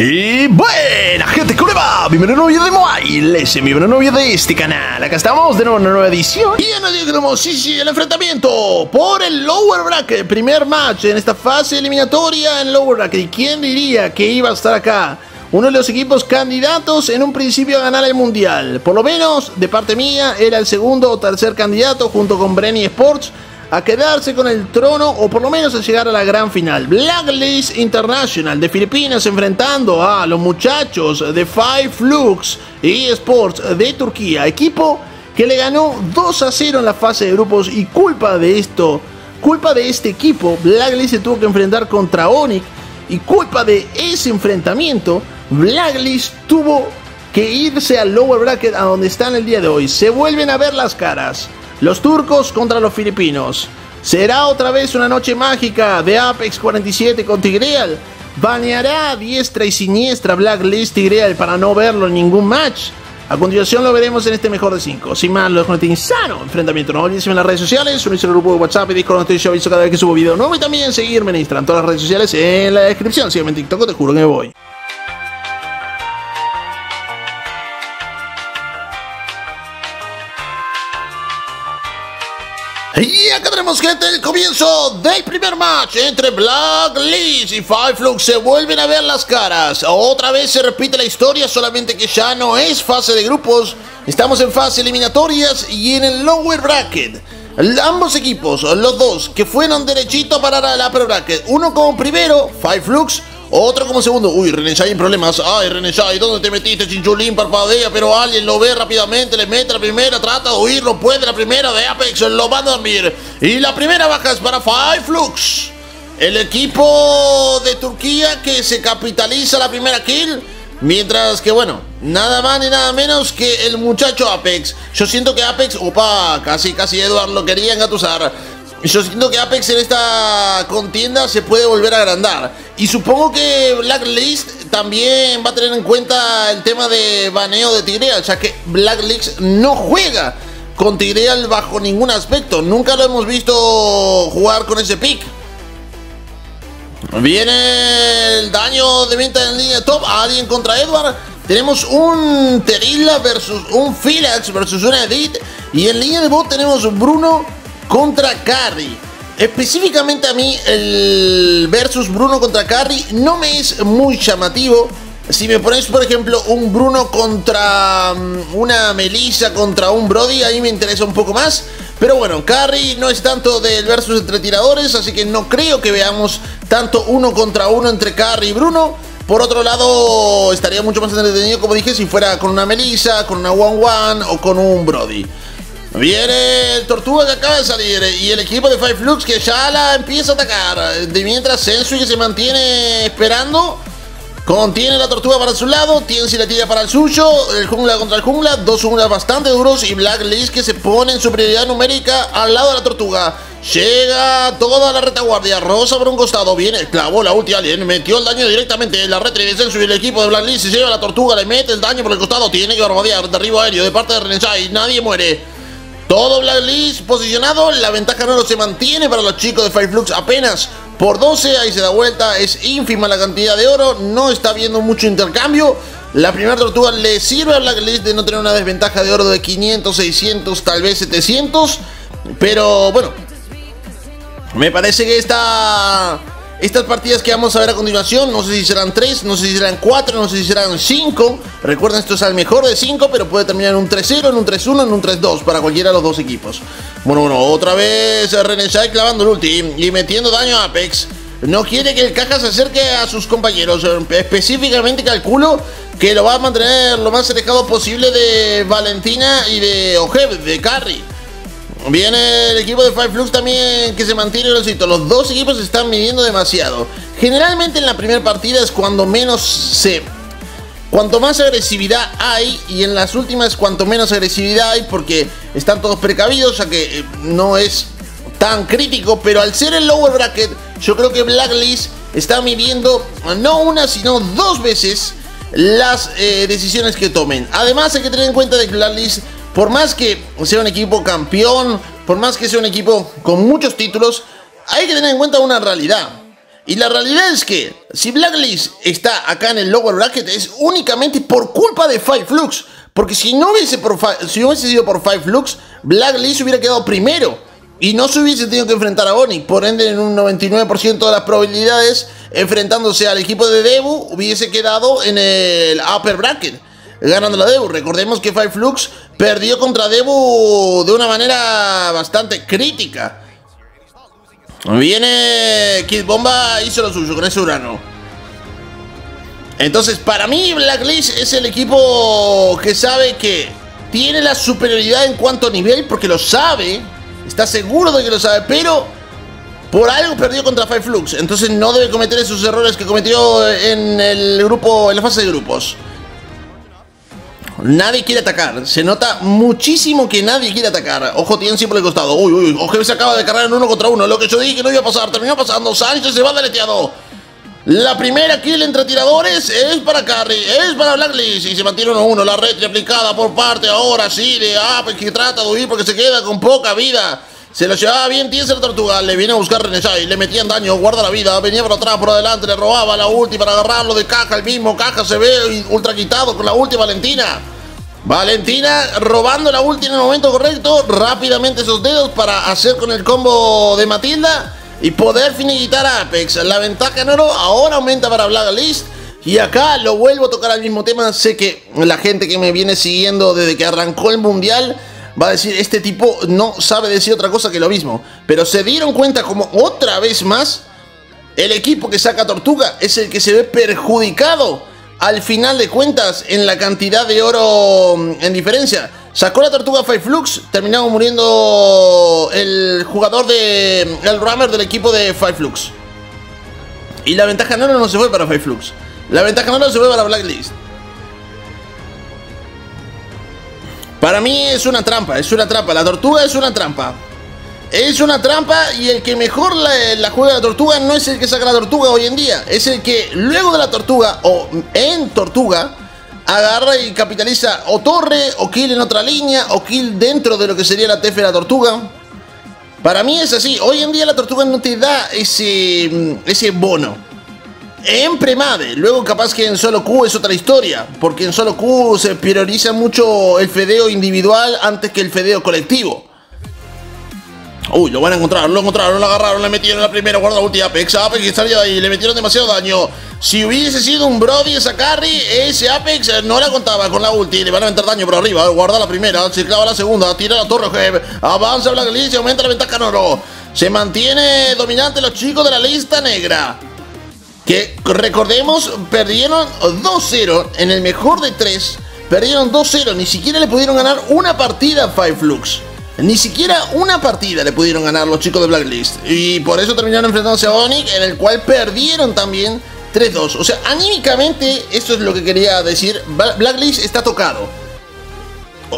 Y buena gente, ¿cómo le va? Bienvenido a un nuevo video de Mobile, bienvenido a un nuevo video de este canal. Acá estamos de nuevo en una nueva edición. Y ya nos tenemos, el enfrentamiento por el Lower Bracket. Primer match en esta fase eliminatoria en Lower Bracket. ¿Y quién diría que iba a estar acá? Uno de los equipos candidatos en un principio a ganar el Mundial. Por lo menos, de parte mía, era el segundo o tercer candidato junto con Bren Esports a quedarse con el trono o por lo menos a llegar a la gran final. Blacklist International de Filipinas enfrentando a los muchachos de Five Flux eSports de Turquía, equipo que le ganó 2-0 en la fase de grupos y culpa de este equipo, Blacklist se tuvo que enfrentar contra Onic y culpa de ese enfrentamiento, Blacklist tuvo que irse al Lower Bracket a donde están el día de hoy. Se vuelven a ver las caras. Los turcos contra los filipinos. ¿Será otra vez una noche mágica de Apex 47 con Tigreal? ¿Baneará a diestra y siniestra Blacklist Tigreal para no verlo en ningún match? A continuación lo veremos en este mejor de 5. Sin más, lo dejo en este insano enfrentamiento. No olviden seguirme en las redes sociales, unirse al grupo de WhatsApp y Discord donde estoy yo aviso cada vez que subo video nuevo y también seguirme en Instagram. Todas las redes sociales en la descripción. Sígueme en TikTok, te juro que me voy. Y acá tenemos, gente, el comienzo del primer match entre Blacklist y Five Flux. Se vuelven a ver las caras. Otra vez se repite la historia, solamente que ya no es fase de grupos. Estamos en fase eliminatorias y en el Lower Bracket. Ambos equipos, los dos, que fueron derechito a parar al Upper Bracket. Uno como primero, Five Flux. Otro como segundo. Uy, Renesai en problemas. Ay, Renesai, ¿dónde te metiste, Chinchulín? Parpadea, pero alguien lo ve rápidamente. Le mete la primera, trata de huir, no puede. La primera de Apex, lo va a dormir. Y la primera baja es para Five Flux, el equipo de Turquía que se capitaliza la primera kill. Mientras que, bueno, nada más ni nada menos que el muchacho Apex. Yo siento que Apex, opa, casi Edward lo quería engatusar. Yo siento que Apex en esta contienda se puede volver a agrandar. Y supongo que Blacklist también va a tener en cuenta el tema de baneo de Tigreal, ya que Blacklist no juega con Tigreal bajo ningún aspecto. Nunca lo hemos visto jugar con ese pick. Viene el daño de venta en línea top. Alien contra Edward. Tenemos un Terilla versus un Filax versus un Edit. Y en línea de bot tenemos Bruno contra Carrie. Específicamente a mí el versus Bruno contra Carrie no me es muy llamativo. Si me pones por ejemplo un Bruno contra una Melissa contra un Brody, ahí me interesa un poco más. Pero bueno, Carrie no es tanto del versus entre tiradores, así que no creo que veamos tanto uno contra uno entre Carrie y Bruno. Por otro lado, estaría mucho más entretenido, como dije, si fuera con una Melissa, con una One One o con un Brody. Viene el Tortuga que acaba de salir y el equipo de Five Flux que ya la empieza a atacar. De mientras Sensui que se mantiene esperando, contiene la Tortuga para su lado, Tienzi la tira para el suyo, el jungla contra el jungla, dos junglas bastante duros y Blacklist que se pone en superioridad numérica al lado de la Tortuga. Llega toda la retaguardia, Rosa por un costado, viene, clavó la ulti Alien, metió el daño directamente en la red de Sensui. El equipo de Blacklist se lleva la Tortuga, le mete el daño por el costado, tiene que bombardear, derribo aéreo de parte de Renesai, nadie muere. Todo Blacklist posicionado, la ventaja no se mantiene para los chicos de Five Flux apenas por 12, ahí se da vuelta, es ínfima la cantidad de oro, no está habiendo mucho intercambio. La primera tortuga le sirve a Blacklist de no tener una desventaja de oro de 500, 600, tal vez 700, pero bueno, me parece que estas partidas que vamos a ver a continuación, no sé si serán 3, no sé si serán 4, no sé si serán 5. Recuerden, esto es al mejor de 5, pero puede terminar en un 3-0, en un 3-1, en un 3-2, para cualquiera de los dos equipos. Bueno, otra vez Renesai clavando el ulti y metiendo daño a Apex. No quiere que el caja se acerque a sus compañeros. Específicamente calculo que lo va a mantener lo más alejado posible de Valentina y de Ojev, de Carrie. Viene el equipo de Five Flux también que se mantiene velocito. Los dos equipos se están midiendo demasiado. Generalmente en la primera partida es cuando menos cuanto más agresividad hay. Y en las últimas cuanto menos agresividad hay, porque están todos precavidos, ya que no es tan crítico. Pero al ser el Lower Bracket, yo creo que Blacklist está midiendo no una sino dos veces las decisiones que tomen. Además hay que tener en cuenta de que Blacklist, por más que sea un equipo campeón, por más que sea un equipo con muchos títulos, hay que tener en cuenta una realidad. Y la realidad es que si Blacklist está acá en el lower bracket es únicamente por culpa de Five Flux. Porque si no hubiese sido por Five Flux, Blacklist hubiera quedado primero y no se hubiese tenido que enfrentar a Onic. Por ende, en un 99% de las probabilidades, enfrentándose al equipo de Debu, hubiese quedado en el upper bracket, ganando la Debu. Recordemos que Five Flux perdió contra Debu de una manera bastante crítica. Viene Kid Bomba, hizo lo suyo con ese Urano. Entonces, para mí, Blacklist es el equipo que sabe que tiene la superioridad en cuanto a nivel, porque lo sabe. Está seguro de que lo sabe, pero por algo perdió contra Five Flux. Entonces no debe cometer esos errores que cometió en el grupo, en la fase de grupos. Nadie quiere atacar. Se nota muchísimo que nadie quiere atacar. Ojo, Tienzi por el costado. Uy, uy, Ojev se acaba de cargar en 1 contra 1. Lo que yo dije no iba a pasar, terminó pasando. Sánchez se va deleteado. La primera kill entre tiradores es para Carrie, es para Blacklist y se mantiene 1-1. La red aplicada por parte ahora sí de Apex, que trata de huir porque se queda con poca vida. Se lo llevaba bien Tienzi la tortuga, le viene a buscar Renesai, le metían daño, guarda la vida, venía por atrás, por adelante, le robaba la ulti para agarrarlo de caja, el mismo caja se ve ultra quitado con la ulti Valentina. Valentina robando la ulti en el momento correcto, rápidamente esos dedos para hacer con el combo de Matilda y poder finiquitar a Apex. La ventaja en oro ahora aumenta para Blacklist. Y acá lo vuelvo a tocar al mismo tema. Sé que la gente que me viene siguiendo desde que arrancó el mundial va a decir, este tipo no sabe decir otra cosa que lo mismo. Pero se dieron cuenta como otra vez más el equipo que saca Tortuga es el que se ve perjudicado al final de cuentas en la cantidad de oro en diferencia. Sacó la tortuga Five Flux, terminamos muriendo el jugador de... el rammer del equipo de Five Flux. Y la ventaja en oro no se fue para Five Flux. La ventaja en oro se fue para Blacklist. Para mí es una trampa, es una trampa. La tortuga es una trampa. Es una trampa y el que mejor la juega la tortuga no es el que saca la tortuga hoy en día. Es el que luego de la tortuga o en tortuga... agarra y capitaliza o torre, o kill en otra línea, o kill dentro de lo que sería la TF de la tortuga. Para mí es así. Hoy en día la tortuga no te da ese bono. En Premade, luego capaz que en solo Q es otra historia. Porque en solo Q se prioriza mucho el fedeo individual antes que el fedeo colectivo. Uy, lo van a encontrar, lo encontraron, lo agarraron, le metieron la primera, guarda ulti Apex, Apex que salía de ahí, le metieron demasiado daño. Si hubiese sido un Brody esa Carrie, ese Apex no la contaba con la ulti, le van a meter daño por arriba, guarda la primera, se clava la segunda, tira la torre, Ojev, avanza Blacklist y aumenta la ventaja en oro. Se mantiene dominante los chicos de la lista negra, que recordemos perdieron 2-0 en el mejor de 3, perdieron 2-0, ni siquiera le pudieron ganar una partida a Five Flux. Ni siquiera una partida le pudieron ganar los chicos de Blacklist. Y por eso terminaron enfrentándose a Onic, en el cual perdieron también 3-2. O sea, anímicamente, esto es lo que quería decir, Blacklist está tocado.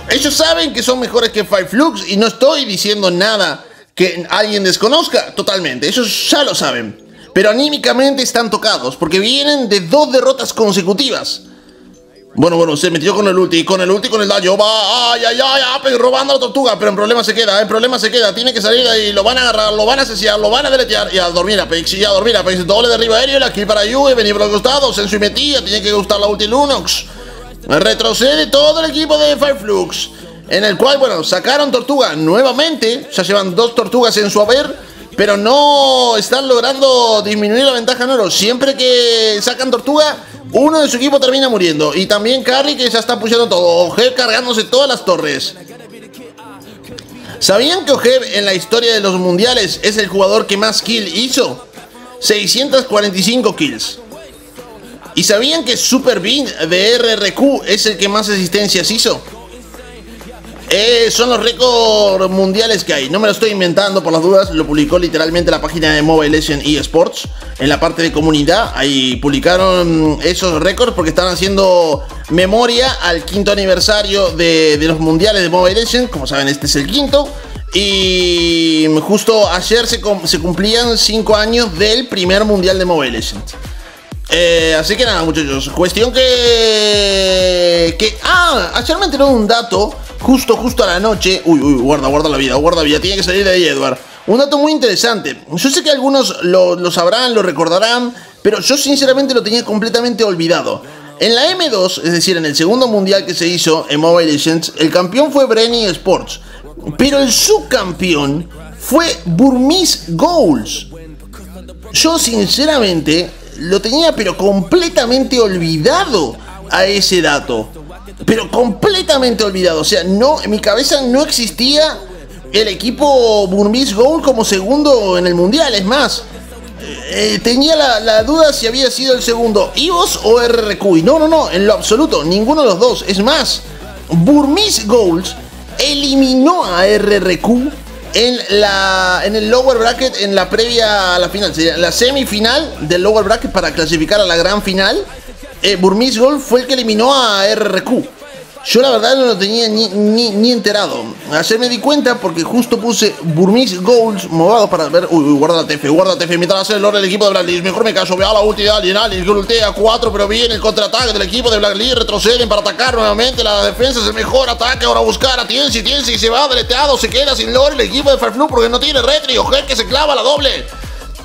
Ellos saben que son mejores que Five Flux y no estoy diciendo nada que alguien desconozca totalmente. Ellos ya lo saben. Pero anímicamente están tocados porque vienen de 2 derrotas consecutivas. Bueno, se metió con el ulti, con el daño, va, ay, ay, ay, Apex robando a la tortuga, pero el problema se queda, tiene que salir de ahí, lo van a agarrar, lo van a asesinar, lo van a deletear, y a dormir Apex, doble de arriba aéreo, aquí para Yue, venir por los costados, Sensui metía, tiene que gustar la ulti Lunox, retrocede todo el equipo de Five Flux, en el cual, bueno, sacaron tortuga nuevamente, ya llevan 2 tortugas en su haber, pero no están logrando disminuir la ventaja en oro. Siempre que sacan tortuga, uno de su equipo termina muriendo. Y también Carrie, que ya está pushando todo. Ojev cargándose todas las torres. ¿Sabían que Ojev en la historia de los mundiales es el jugador que más kill hizo? 645 kills. ¿Y sabían que Super Bean de RRQ es el que más asistencias hizo? Son los récords mundiales que hay. No me lo estoy inventando por las dudas. Lo publicó literalmente la página de Mobile Legends eSports. En la parte de comunidad, ahí publicaron esos récords porque están haciendo memoria al 5º aniversario de los mundiales de Mobile Legends. Como saben, este es el 5º. Y justo ayer se cumplían 5 años del primer mundial de Mobile Legends. Así que nada, muchachos. Cuestión que ayer me enteró de un dato. Justo a la noche. Uy, guarda la vida, tiene que salir de ahí Edward. Un dato muy interesante. Yo sé que algunos lo sabrán, lo recordarán, pero yo sinceramente lo tenía completamente olvidado. En la M2, es decir, en el segundo mundial que se hizo en Mobile Legends, el campeón fue Bren Esports, pero el subcampeón fue Burmese Ghouls. Yo sinceramente lo tenía pero completamente olvidado a ese dato. Pero completamente olvidado. O sea, no, en mi cabeza no existía el equipo Burmese Ghouls como segundo en el mundial. Es más, tenía la duda si había sido el segundo IVOS o RRQ. Y no, en lo absoluto, ninguno de los dos. Es más, Burmese Ghouls eliminó a RRQ en el lower bracket, en la previa a la final, la semifinal del lower bracket para clasificar a la gran final. Burmese Ghouls fue el que eliminó a RRQ. Yo la verdad no lo tenía ni enterado. Ayer me di cuenta porque justo puse Burmese Ghouls movado para ver. Uy, guarda TF. Mientras hace el lore del equipo de Blacklist, mejor me callo. Vea la ulti de Alien. Alien ultea 4, pero viene el contraataque del equipo de Blacklist. Retroceden para atacar nuevamente. La defensa es el mejor ataque. Ahora buscar a Tienzi. Tienzi se va deleteado. Se queda sin lore el equipo de Five Flux porque no tiene retri. Ojev que se clava la doble.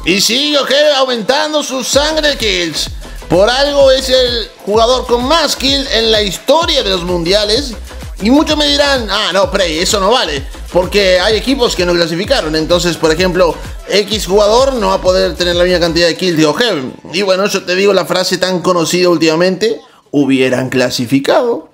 Y sigue Ojev aumentando su sangre de kills. Por algo es el jugador con más kills en la historia de los mundiales. Y muchos me dirán, ah no, Prey, eso no vale, porque hay equipos que no clasificaron. Entonces, por ejemplo, X jugador no va a poder tener la misma cantidad de kills de Ojev. Y bueno, yo te digo la frase tan conocida últimamente, hubieran clasificado.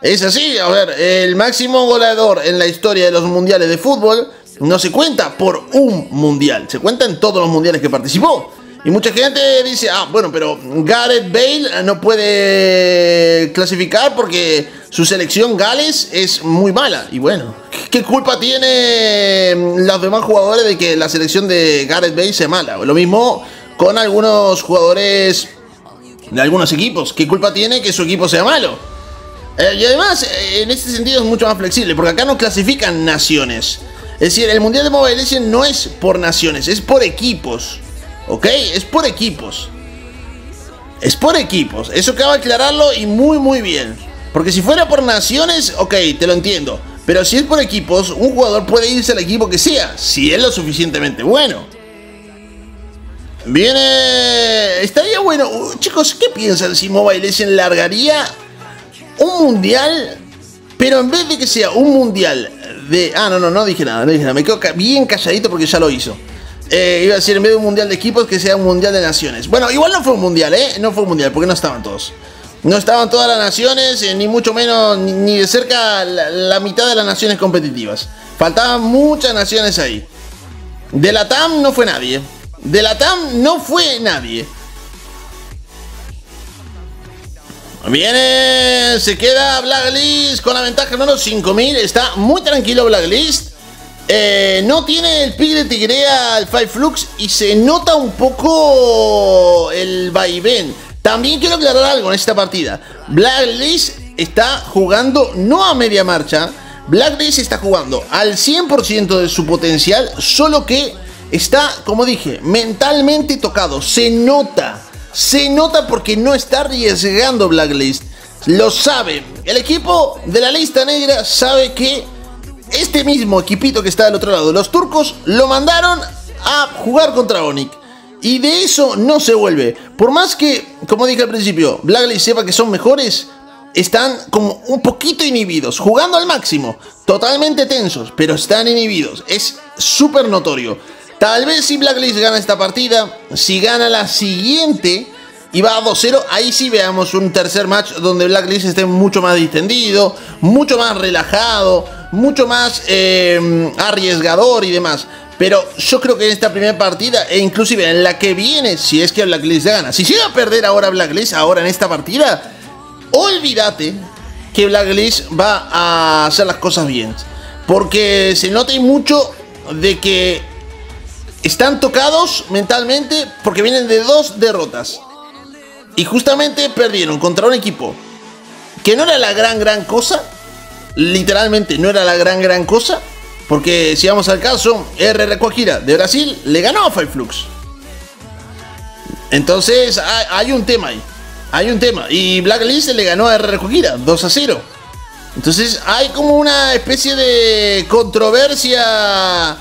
Es así, a ver, el máximo goleador en la historia de los mundiales de fútbol no se cuenta por un mundial, se cuenta en todos los mundiales que participó. Y mucha gente dice, ah, bueno, pero Gareth Bale no puede clasificar porque su selección Gales es muy mala. Y bueno, ¿qué culpa tienen los demás jugadores de que la selección de Gareth Bale sea mala? Lo mismo con algunos jugadores de algunos equipos. ¿Qué culpa tiene que su equipo sea malo? Y además, en este sentido es mucho más flexible porque acá no clasifican naciones. Es decir, el Mundial de Mobile Legends no es por naciones, es por equipos. Ok, es por equipos. Es por equipos. Eso cabe aclararlo y muy bien. Porque si fuera por naciones, ok, te lo entiendo. Pero si es por equipos, un jugador puede irse al equipo que sea, si es lo suficientemente bueno. Viene... Estaría bueno. Chicos, ¿qué piensan si Mobile Legends largaría un mundial? Pero en vez de que sea un mundial de... Ah, no dije nada, Me quedo bien calladito porque ya lo hizo. Iba a decir, en vez de un mundial de equipos, que sea un mundial de naciones. Bueno, igual no fue un mundial, no fue un mundial, porque no estaban todos. No estaban todas las naciones, ni mucho menos, ni de cerca la mitad de las naciones competitivas. Faltaban muchas naciones ahí. De la TAM no fue nadie. De la TAM no fue nadie. Viene, se queda Blacklist con la ventaja número 5000. Está muy tranquilo Blacklist. No tiene el pick de Tigreal al Five Flux y se nota un poco el vaivén. También quiero aclarar algo en esta partida. Blacklist está jugando no a media marcha. Blacklist está jugando al 100% de su potencial, solo que está, como dije, mentalmente tocado. Se nota porque no está arriesgando Blacklist. Lo sabe. El equipo de la lista negra sabe que este mismo equipito que está del otro lado, los turcos, lo mandaron a jugar contra Onic. Y de eso no se vuelve. Por más que, como dije al principio, Blacklist sepa que son mejores, están como un poquito inhibidos, jugando al máximo, totalmente tensos, pero están inhibidos. Es súper notorio. Tal vez si Blacklist gana esta partida, si gana la siguiente y va a 2-0, ahí sí veamos un tercer match donde Blacklist esté mucho más distendido, mucho más relajado, mucho más arriesgador y demás. Pero yo creo que en esta primera partida, e inclusive en la que viene, si es que Blacklist gana, si llega a perder ahora Blacklist, ahora en esta partida, olvídate que Blacklist va a hacer las cosas bien, porque se nota mucho de que están tocados mentalmente, porque vienen de dos derrotas y justamente perdieron contra un equipo que no era la gran cosa. Literalmente no era la gran cosa, porque si vamos al caso, RRQ de Brasil le ganó a Five Flux. Entonces hay un tema ahí. Hay un tema. Y Blacklist le ganó a RRQ 2-0. Entonces hay como una especie de controversia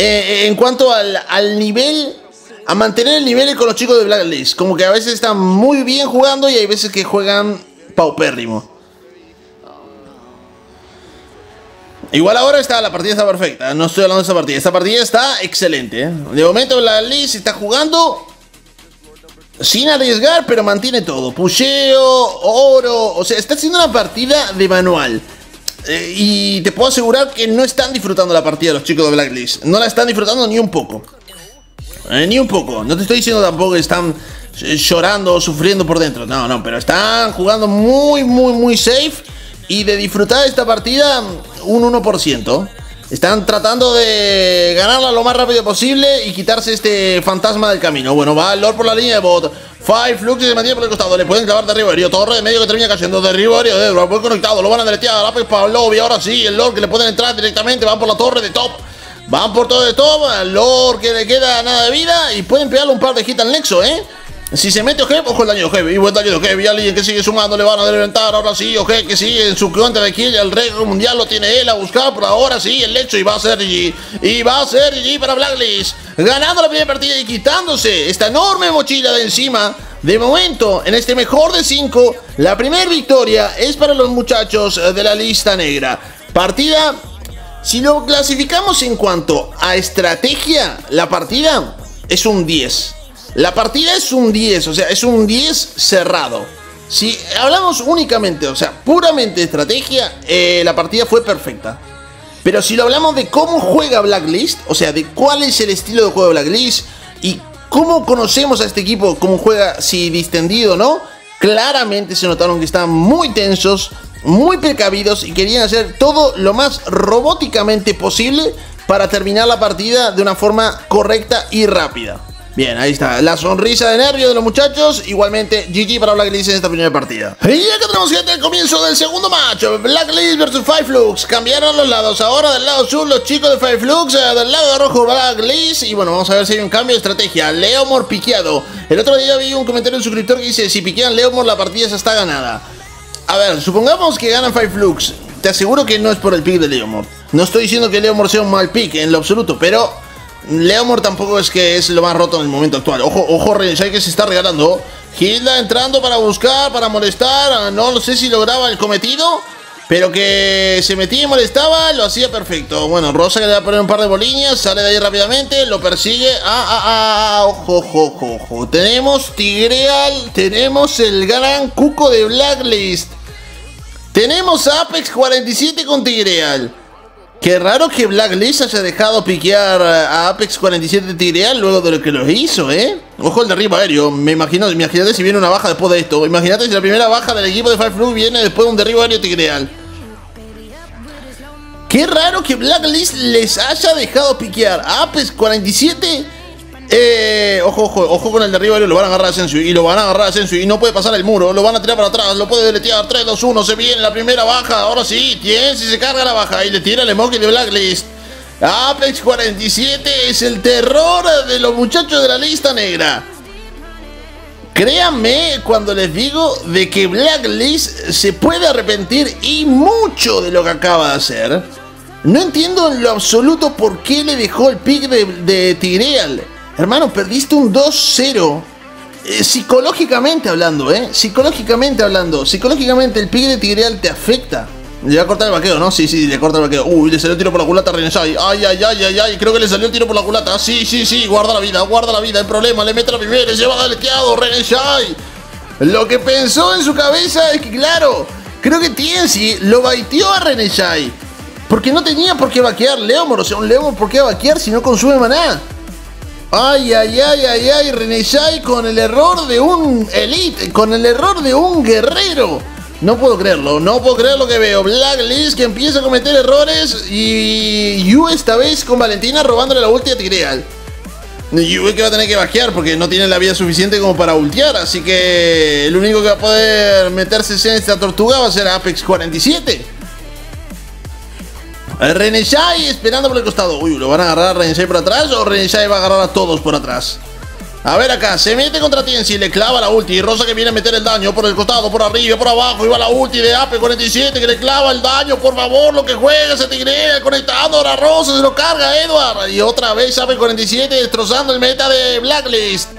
en cuanto al nivel, a mantener el nivel con los chicos de Blacklist. Como que a veces están muy bien jugando y hay veces que juegan paupérrimo. Igual ahora la partida está perfecta. No estoy hablando de esta partida. Esta partida está excelente, ¿eh? De momento Blacklist está jugando sin arriesgar, pero mantiene todo. Pusheo, oro. O sea, está haciendo una partida de manual. Y te puedo asegurar que no están disfrutando la partida los chicos de Blacklist. No la están disfrutando ni un poco. Ni un poco. No te estoy diciendo tampoco que están llorando o sufriendo por dentro. No, no, pero están jugando muy, muy, muy safe. Y de disfrutar esta partida, un 1%. Están tratando de ganarla lo más rápido posible y quitarse este fantasma del camino. Bueno, va Lord por la línea de bot. Five Flux se mantiene por el costado. Le pueden clavar de Riverio. Torre de medio que termina cayendo de Riverio. Edward, buen conectado. Lo van a deletear. Apex para lobby. Ahora sí, el Lord que le pueden entrar directamente. Van por la torre de top. Van por todo de top. Al Lord que le queda nada de vida. Y pueden pegarle un par de hits al Nexo, ¿eh? Si se mete Ojev, ojo el daño de Ojev, y buen daño de Ojev, y alguien que sigue sumando, le van a levantar, ahora sí, Ojev que sigue en su cuenta de kill, el récord mundial lo tiene él a buscar, por ahora sí, el lecho, y va a ser GG, y va a ser GG para Blacklist, ganando la primera partida y quitándose esta enorme mochila de encima. De momento, en este mejor de 5, la primera victoria es para los muchachos de la lista negra. Partida, si lo clasificamos en cuanto a estrategia, la partida es un 10. La partida es un 10, o sea, es un 10 cerrado. Si hablamos únicamente, o sea, puramente de estrategia, la partida fue perfecta. Pero si lo hablamos de cómo juega Blacklist, o sea, de cuál es el estilo de juego de Blacklist y cómo conocemos a este equipo, cómo juega, si distendido o no, claramente se notaron que estaban muy tensos, muy precavidos y querían hacer todo lo más robóticamente posible para terminar la partida de una forma correcta y rápida. Bien, ahí está, la sonrisa de nervios de los muchachos. Igualmente, GG para Blacklist en esta primera partida. Y acá tenemos, gente, el comienzo del segundo match. Blacklist versus Five Flux. Cambiaron los lados. Ahora del lado sur los chicos de Five Flux. Del lado rojo Blacklist. Y bueno, vamos a ver si hay un cambio de estrategia. Leomor piqueado. El otro día vi un comentario de un suscriptor que dice: si piquean Leomor la partida ya está ganada. A ver, supongamos que ganan Five Flux. Te aseguro que no es por el pick de Leomor. No estoy diciendo que Leomor sea un mal pick en lo absoluto, pero Leomor tampoco es que es lo más roto en el momento actual. Ojo, ojo, Renesai que se está regalando. Hilda entrando para buscar, para molestar. No sé si lograba el cometido, pero que se metía y molestaba, lo hacía perfecto. Bueno, Rosa que le va a poner un par de boliñas. Sale de ahí rápidamente, lo persigue. Ojo, ojo, ojo. Tenemos Tigreal, tenemos el gran cuco de Blacklist. Tenemos Apex 47 con Tigreal. Qué raro que Blacklist haya dejado piquear a Apex 47 Tigreal luego de lo que los hizo, ¿eh? Ojo el derribo aéreo, me imagino, imagínate si viene una baja después de esto. Imagínate si la primera baja del equipo de Five Flux viene después de un derribo aéreo Tigreal. Qué raro que Blacklist les haya dejado piquear a Apex 47. Ojo, ojo, ojo con el derribo aéreo, lo van a agarrar a Sensui. Y lo van a agarrar a Sensui, y no puede pasar el muro. Lo van a tirar para atrás, lo puede deletear. 3, 2, 1, se viene la primera baja. Ahora sí, Tienzi se carga la baja y le tira el emoji de Blacklist. Apex 47 es el terror de los muchachos de la lista negra. Créanme cuando les digo de que Blacklist se puede arrepentir y mucho de lo que acaba de hacer. No entiendo en lo absoluto por qué le dejó el pick de Tigreal. Hermano, perdiste un 2-0, psicológicamente hablando, psicológicamente hablando, psicológicamente el pick de Tigreal te afecta. Le va a cortar el vaqueo, ¿no? Sí, sí, le corta el vaqueo. Uy, le salió el tiro por la culata a Renesai. Ay, ay, ay, ay, ay, creo que le salió el tiro por la culata. Sí, sí, sí, guarda la vida, el problema, le mete la primera, le lleva daleteado Renesai. Lo que pensó en su cabeza es que, claro, creo que Tienzi lo baiteó a Renesai. Porque no tenía por qué vaquear Leomor, o sea, un Leomor por qué vaquear si no consume maná. Ay, ay, ay, ay, ay, Renesai con el error de un elite, con el error de un guerrero. No puedo creerlo, no puedo creer lo que veo. Blacklist que empieza a cometer errores y Yue esta vez con Valentina robándole la ulti a Tigreal. Yue que va a tener que vaquear porque no tiene la vida suficiente como para ultear, así que el único que va a poder meterse en esta tortuga va a ser Apex 47. Renesai esperando por el costado. Uy, lo van a agarrar a Renesai por atrás. O Renesai va a agarrar a todos por atrás. A ver acá, se mete contra Tienzi y le clava la ulti. Y Rosa que viene a meter el daño por el costado, por arriba, por abajo. Y va la ulti de Apex 47 que le clava el daño. Por favor, lo que juega, se tigrea conectando. Ahora Rosa se lo carga, Edward. Y otra vez Apex 47 destrozando el meta de Blacklist.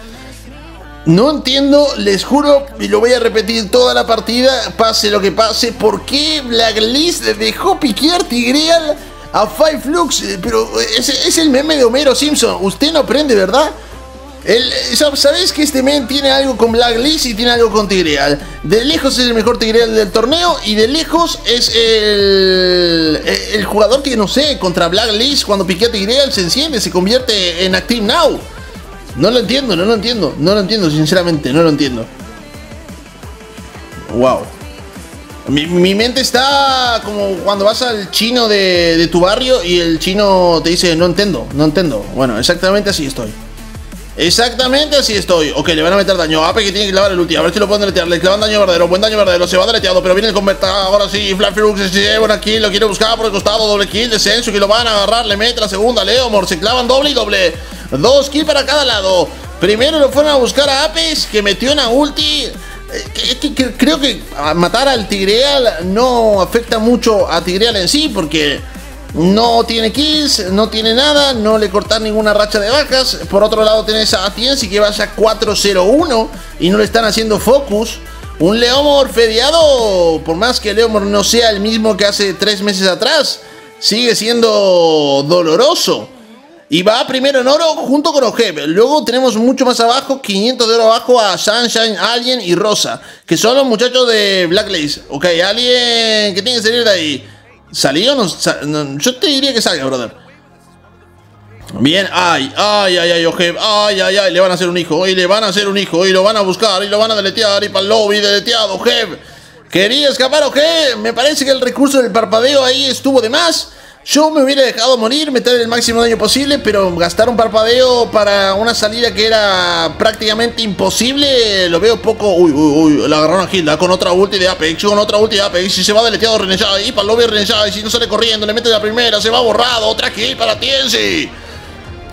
No entiendo, les juro, y lo voy a repetir toda la partida, pase lo que pase, por qué Blacklist dejó piquear Tigreal a Five Flux. Pero es el meme de Homero Simpson, usted no aprende, ¿verdad? Sabes que este men tiene algo con Blacklist y tiene algo con Tigreal. De lejos es el mejor Tigreal del torneo y de lejos es el jugador que, no sé, contra Blacklist cuando piquea Tigreal se enciende, se convierte en Active Now. No lo entiendo, no lo entiendo, sinceramente, no lo entiendo. Wow. Mi mente está como cuando vas al chino de tu barrio y el chino te dice, no entiendo. Bueno, exactamente así estoy. Ok, le van a meter daño. Ape que tiene que clavar el ulti. A ver si lo pueden deletear. Le clavan daño verdadero. Buen daño verdadero. Se va deleteado, pero viene el convertador. Ahora sí, Flux se lleva una kill. Lo quiere buscar por el costado. Doble kill de Sensui que lo van a agarrar. Le mete la segunda. Leomor. Se clavan doble y doble. Dos kills para cada lado. Primero lo fueron a buscar a Apex, que metió una ulti. Creo que matar al Tigreal no afecta mucho a Tigreal en sí, porque no tiene kills, no tiene nada, no le cortan ninguna racha de bajas. Por otro lado tenés a Tienzi que vaya 4-0-1 y no le están haciendo focus. Un Leomor fedeado, por más que Leomor no sea el mismo que hace 3 meses atrás, sigue siendo doloroso. Y va primero en oro junto con Ojev. Luego tenemos mucho más abajo, 500 de oro abajo, a Sunshine, Alien y Rosa, que son los muchachos de Blacklist. Ok, Alien, que tiene que salir de ahí. ¿Salió? No, yo te diría que salga, brother. Bien, ay, Ojev. Ay, le van a hacer un hijo. Y le van a hacer un hijo. Y lo van a buscar. Y lo van a deletear. Y para el lobby, deleteado, Ojev. Quería escapar, Ojev. Me parece que el recurso del parpadeo ahí estuvo de más. Yo me hubiera dejado morir, meter el máximo daño posible, pero gastar un parpadeo para una salida que era prácticamente imposible, lo veo poco. Uy, la agarraron a Hilda con otra ulti de Apex, y se va deleteado Renesai, y para el lobby Renesai, si no sale corriendo, le mete la primera, se va borrado, otra kill para Tienzi.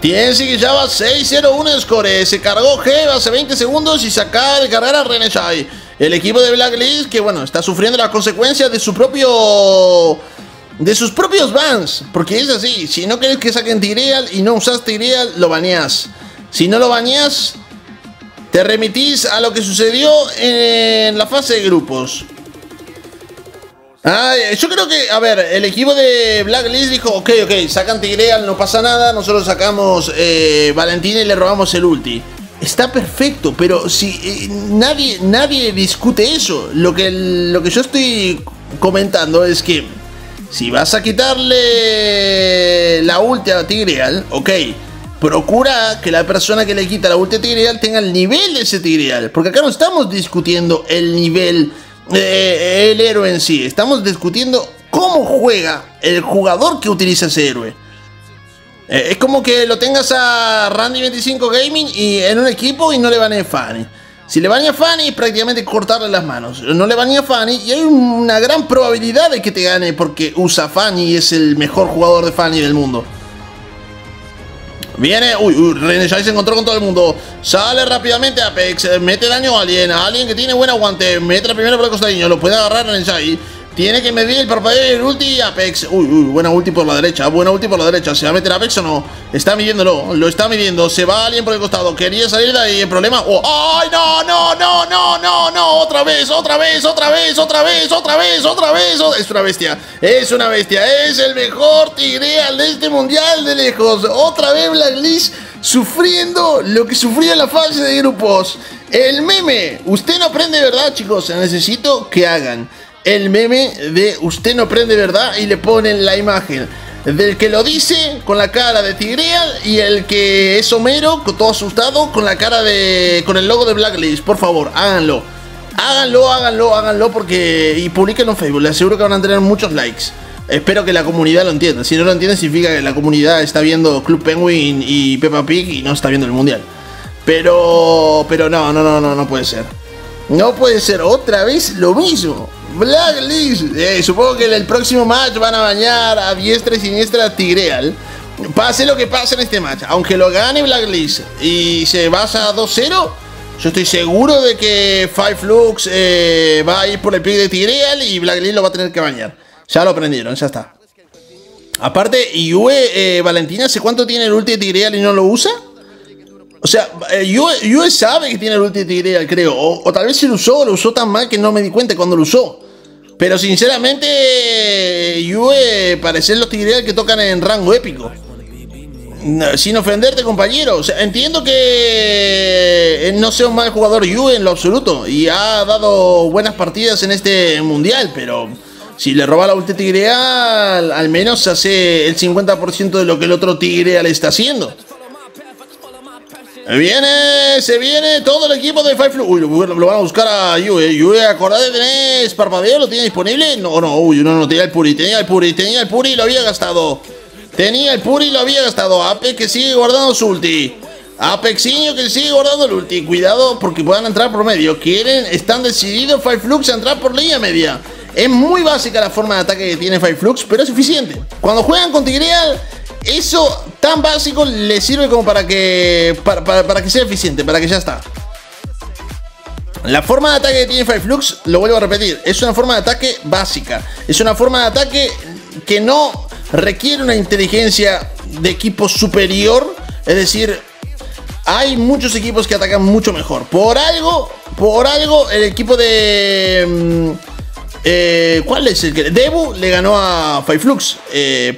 Tienzi que ya va 6-0-1 score, se cargó G hace 20 segundos y se acaba de cargar a Renesai. El equipo de Blacklist que, bueno, está sufriendo las consecuencias de su propio... de sus propios bans, porque es así. Si no querés que saquen Tigreal y no usas Tigreal, lo baneás. Si no lo baneás, te remitís a lo que sucedió en la fase de grupos. Yo creo que, a ver, el equipo de Blacklist dijo, ok, sacan Tigreal, no pasa nada. Nosotros sacamos Valentina y le robamos el ulti. Está perfecto, pero si nadie discute eso. Lo que yo estoy comentando es que si vas a quitarle la ulti a Tigreal, ok, procura que la persona que le quita la ulti a Tigreal tenga el nivel de ese Tigreal. Porque acá no estamos discutiendo el nivel, el héroe en sí. Estamos discutiendo cómo juega el jugador que utiliza ese héroe. Es como que lo tengas a Randy25 Gaming y en un equipo y no le van a Fanny. Si le baña a Fanny, prácticamente cortarle las manos. No le baña a Fanny y hay una gran probabilidad de que te gane porque usa Fanny y es el mejor jugador de Fanny del mundo. Viene, Renesai se encontró con todo el mundo. Sale rápidamente Apex, mete daño a Alien. Alien que tiene buen aguante, mete la primera por el costadillo, lo puede agarrar Renesai. Tiene que medir el parpadeo y el ulti Apex. Buena ulti por la derecha, ¿Se va a meter Apex o no? Está midiéndolo, lo está midiendo. Se va alguien por el costado, quería salir de ahí. El problema... ¡ay, no! ¡Otra vez! Es una bestia, es el mejor Tigreal de este mundial de lejos. Otra vez Blacklist sufriendo lo que sufrió en la fase de grupos. El meme, usted no aprende, ¿verdad, chicos? Necesito que hagan el meme de usted no aprende, ¿verdad? Y le ponen la imagen del que lo dice con la cara de Tigreal y el que es Homero, todo asustado, con la cara de... con el logo de Blacklist. Por favor, háganlo. Háganlo porque... y publiquenlo en Facebook. Les aseguro que van a tener muchos likes. Espero que la comunidad lo entienda. Si no lo entienden, significa que la comunidad está viendo Club Penguin y Peppa Pig y no está viendo el mundial. Pero no puede ser. No puede ser otra vez lo mismo. Blacklist, supongo que en el próximo match van a bañar a diestra y siniestra a Tigreal. Pase lo que pase en este match, aunque lo gane Blacklist y se basa a 2-0, yo estoy seguro de que Five Flux va a ir por el pick de Tigreal y Blacklist lo va a tener que bañar. Ya lo aprendieron, ya está. Aparte, Yue, Valentina, ¿hace cuánto tiene el ulti de Tigreal y no lo usa? O sea, Yue sabe que tiene el ulti de Tigreal, creo. O tal vez si lo usó tan mal que no me di cuenta cuando lo usó. Pero sinceramente, Yue, parecen los Tigreal que tocan en rango épico. Sin ofenderte, compañero. O sea, entiendo que no sea un mal jugador Yue en lo absoluto. Y ha dado buenas partidas en este mundial, pero... si le roba la ulti Tigreal, al menos hace el 50% de lo que el otro Tigreal está haciendo. Viene, se viene todo el equipo de Five Flux. Uy, lo van a buscar a Yue. Yue, acordate, ¿tenés parpadeo? ¿Lo tiene disponible? No, no, uy, no, tenía el Puri. Tenía el Puri y lo había gastado. Apex que sigue guardando su ulti. Apexiño que sigue guardando el ulti. Cuidado porque puedan entrar por medio. Quieren, están decididos Five Flux a entrar por línea media. Es muy básica la forma de ataque que tiene Five Flux, pero es suficiente. Cuando juegan con Tigreal, eso tan básico les sirve como para que sea eficiente, para que ya está. La forma de ataque que tiene Five Flux, lo vuelvo a repetir, es una forma de ataque básica. Es una forma de ataque que no requiere una inteligencia de equipo superior. Es decir, hay muchos equipos que atacan mucho mejor. Por algo, el equipo de... ¿cuál es el que...? Debu le ganó a Five Flux.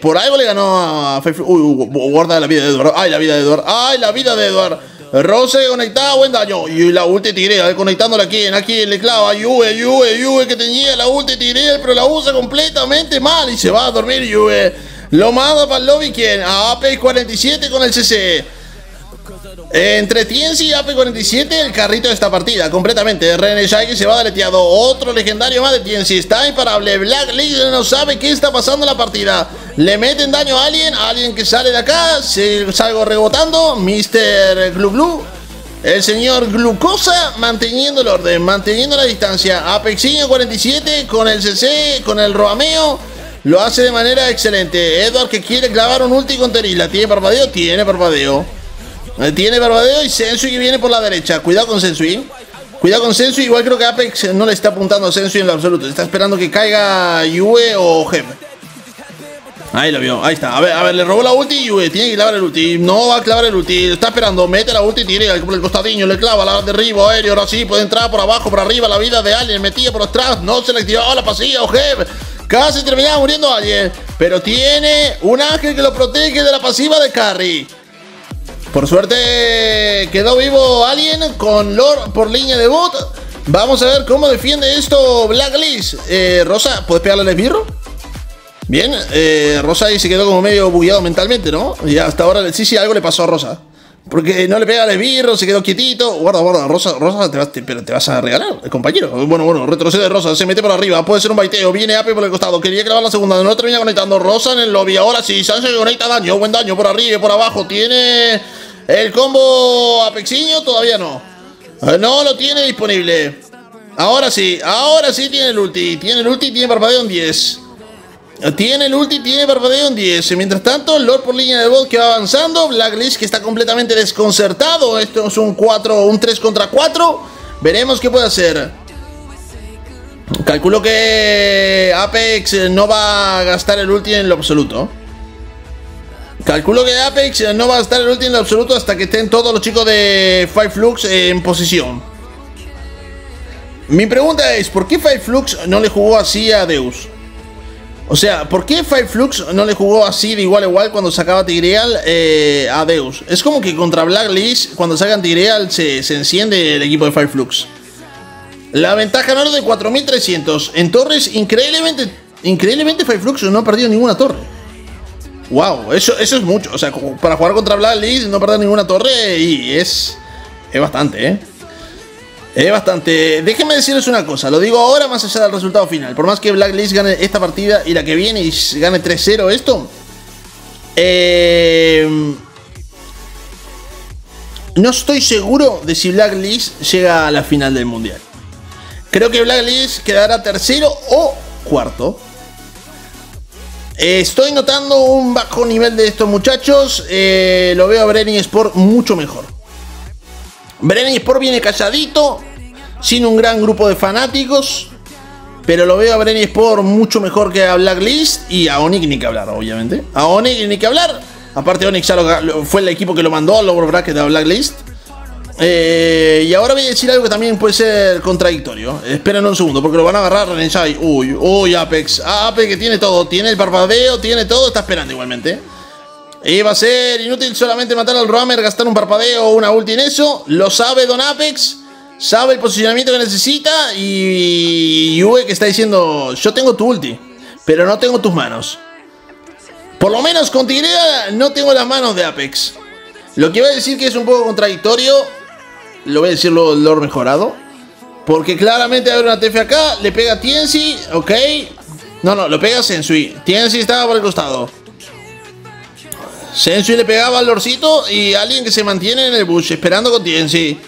Por algo le ganó a Five Flux. Uy, guarda la vida de Edward. Ay, la vida de Edward. Ay, la vida de Edward. Rosa conectada, buen daño. Y la ulti Tigreal conectándola aquí. Aquí le clava Yue que tenía la ulti Tigreal, pero la usa completamente mal. Y se va a dormir Yue. Lo manda para el lobby, ¿quién? A Apex 47 con el CC. Entre Tienzi y AP47 el carrito de esta partida, completamente. Renesai que se va deleteado, otro legendario más de Tienzi, está imparable. Blacklist no sabe qué está pasando en la partida. Le meten daño a Alien que sale de acá, se salgo rebotando. Mr. Glu-Glu, el señor Glucosa, manteniendo el orden, manteniendo la distancia. Apexiño 47 con el CC, con el Roameo. Lo hace de manera excelente. Edward que quiere clavar un ulti con Terila. ¿Tiene parpadeo? Tiene parpadeo. Tiene barbadeo y Sensui que viene por la derecha. Cuidado con Sensui. Igual creo que Apex no le está apuntando a Sensui en lo absoluto. Está esperando que caiga Yue o Ojev. Ahí lo vio. Ahí está. A ver, le robó la ulti Yue. Tiene que clavar el ulti. No va a clavar el ulti. Está esperando. Mete la ulti y tira por el costadinho. Le clava la derribo aéreo. Ahora sí puede entrar por abajo, por arriba. La vida de Alien. Metía por atrás. No se le activó. Oh, la pasilla Ojev. Casi terminaba muriendo Alien. Pero tiene un ángel que lo protege de la pasiva de Carrie. Por suerte quedó vivo Alien con Lord por línea de bot. Vamos a ver cómo defiende esto Blacklist. Rosa, ¿puedes pegarle al esbirro? Bien, Rosa ahí se quedó como medio bugueado mentalmente, ¿no? Y hasta ahora sí, algo le pasó a Rosa. Porque no le pega al esbirro, se quedó quietito. Guarda, Rosa, te vas a regalar, compañero. Bueno, retrocede Rosa, se mete por arriba. Puede ser un baiteo, viene AP por el costado. Quería clavar la segunda, no termina conectando. Rosa en el lobby, ahora sí, Sunshine conecta daño. Buen daño por arriba y por abajo. Tiene el combo Apexiño, todavía no. No lo tiene disponible. Ahora sí tiene el ulti. Tiene parpadeo en 10. Mientras tanto, Lord por línea de bot que va avanzando. Blacklist que está completamente desconcertado. Esto es un 3 contra 4. Veremos qué puede hacer. Calculo que Apex no va a gastar el ulti en lo absoluto. Hasta que estén todos los chicos de Five Flux en posición. Mi pregunta es, ¿por qué Five Flux no le jugó así a Deus? O sea, ¿por qué Five Flux no le jugó así de igual a igual cuando sacaba Tigreal a Deus? Es como que contra Blacklist, cuando sacan Tigreal, se enciende el equipo de Five Flux. La ventaja no es de 4300. En torres, increíblemente Five Flux no ha perdido ninguna torre. Wow, eso es mucho. O sea, para jugar contra Blacklist, no perder ninguna torre, y es bastante, ¿eh? Es bastante. Déjenme decirles una cosa, lo digo ahora más allá del resultado final. Por más que Blacklist gane esta partida y la que viene y gane 3-0 esto, no estoy seguro de si Blacklist llega a la final del mundial. Creo que Blacklist quedará tercero o cuarto. Estoy notando un bajo nivel de estos muchachos. Lo veo a Bren Esports mucho mejor. Bren Esports viene calladito, sin un gran grupo de fanáticos, pero lo veo a Bren Esports mucho mejor que a Blacklist. Y a Onic ni que hablar, obviamente. A Onic ni que hablar. Aparte Onic ya fue el equipo que lo mandó al lower bracket de Blacklist. Y ahora voy a decir algo que también puede ser contradictorio. Esperen un segundo, porque lo van a agarrar Renesai. Uy, uy, Apex. Apex que tiene todo. Tiene el parpadeo, tiene todo. Está esperando igualmente. Y va a ser inútil solamente matar al Roamer, gastar un parpadeo o una ulti en eso. Lo sabe Don Apex. Sabe el posicionamiento que necesita. Y Yue que está diciendo: yo tengo tu ulti, pero no tengo tus manos. Por lo menos con Tigreal no tengo las manos de Apex. Lo que voy a decir que es un poco contradictorio. Lo voy a decir lo mejorado, porque claramente abre una TF acá. Le pega a Tienzi, ok. No, no, lo pega a Sensui. Tienzi estaba por el costado. Sensui le pegaba al lorcito. Y alguien que se mantiene en el bush esperando con Tienzi.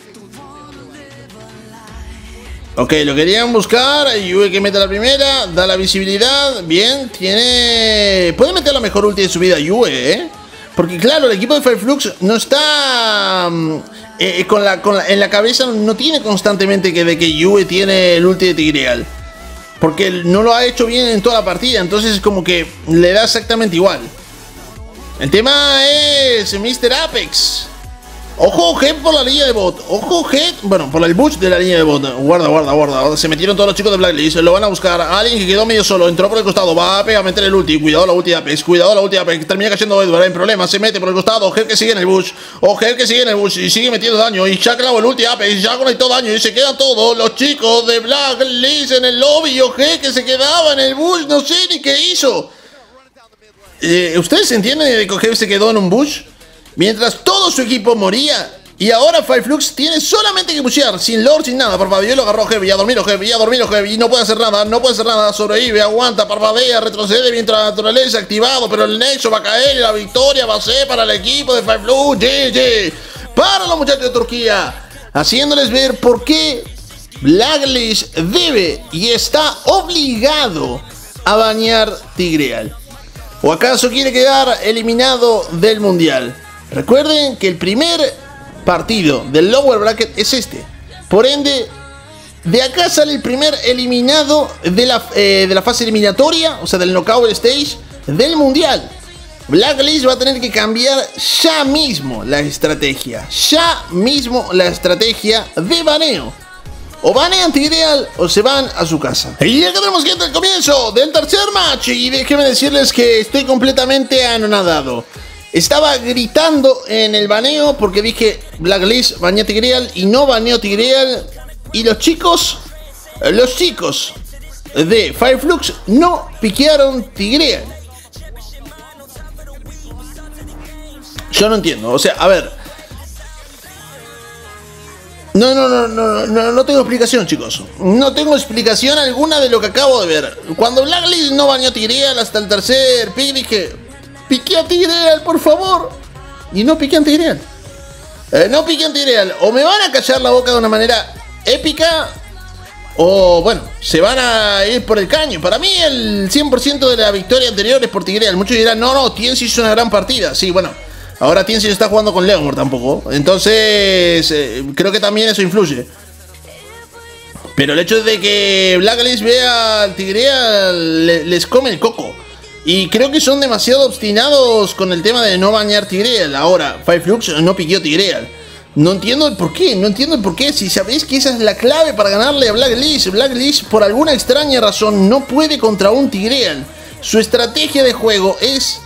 Ok, lo querían buscar. Yue que mete la primera. Da la visibilidad. Bien, tiene... puede meter la mejor ulti de su vida Yue, porque claro, el equipo de Five Flux no está... en la cabeza no tiene constantemente que de que Yue tiene el ulti de Tigreal, porque no lo ha hecho bien en toda la partida. Entonces como que le da exactamente igual. El tema es Mr. Apex. Ojo Ojev por la línea de bot. Ojo Ojev, bueno, por el bush de la línea de bot. Guarda, guarda, guarda. Se metieron todos los chicos de Blacklist. Lo van a buscar. Alguien que quedó medio solo. Entró por el costado. Va a pegar, meter el ulti. Cuidado la ulti de Apex. Cuidado la ulti de Apex. Termina cayendo Edward. En problema. Se mete por el costado. Ojev que sigue en el bush. Ojev que sigue en el bush. Y sigue metiendo daño. Y ya clavó el ulti de Apex. Ya conectó daño. Y se quedan todos los chicos de Blacklist en el lobby. Y Ojev que se quedaba en el bush. No sé ni qué hizo. ¿Ustedes entienden de que Ojev se quedó en un bush? Mientras todo su equipo moría. Y ahora Five Flux tiene solamente que pushear. Sin lord, sin nada. Parpadeo y lo agarró Heavy. A dormir o Heavy. A dormir o Heavy. Y no puede hacer nada. No puede hacer nada. Sobrevive. Aguanta. Parpadea. Retrocede. Mientras la naturaleza activado. Pero el nexo va a caer. Y la victoria va a ser para el equipo de Five Flux. GG. Para los muchachos de Turquía. Haciéndoles ver por qué Blacklist debe y está obligado a banear Tigreal. ¿O acaso quiere quedar eliminado del mundial? Recuerden que el primer partido del lower bracket es este. Por ende, de acá sale el primer eliminado de la fase eliminatoria, o sea, del knockout stage del mundial. Blacklist va a tener que cambiar ya mismo la estrategia. Ya mismo la estrategia de baneo. O banean Tigreal o se van a su casa. Y acá tenemos que ir al comienzo del tercer match. Y déjenme decirles que estoy completamente anonadado. Estaba gritando en el baneo porque dije Blacklist baneó Tigreal y no baneó Tigreal. Y los chicos de Five Flux no piquearon Tigreal. Yo no entiendo, o sea, a ver. No tengo explicación, chicos. No tengo explicación alguna de lo que acabo de ver. Cuando Blacklist no baneó Tigreal hasta el tercer pick dije... piqué a Tigreal, por favor. Y no piqué a Tigreal. No piqué a Tigreal. O me van a callar la boca de una manera épica. O bueno, se van a ir por el caño. Para mí el 100% de la victoria anterior es por Tigreal. Muchos dirán, no, Tienzi hizo una gran partida. Sí, bueno. Ahora Tienzi no está jugando con Leomor tampoco. Entonces creo que también eso influye. Pero el hecho de que Blacklist vea al Tigreal les come el coco. Y creo que son demasiado obstinados con el tema de no banear Tigreal. Ahora, Five Flux no piqueó Tigreal. No entiendo el porqué, si sabéis que esa es la clave para ganarle a Blacklist. Blacklist, por alguna extraña razón, no puede contra un Tigreal. Su estrategia de juego es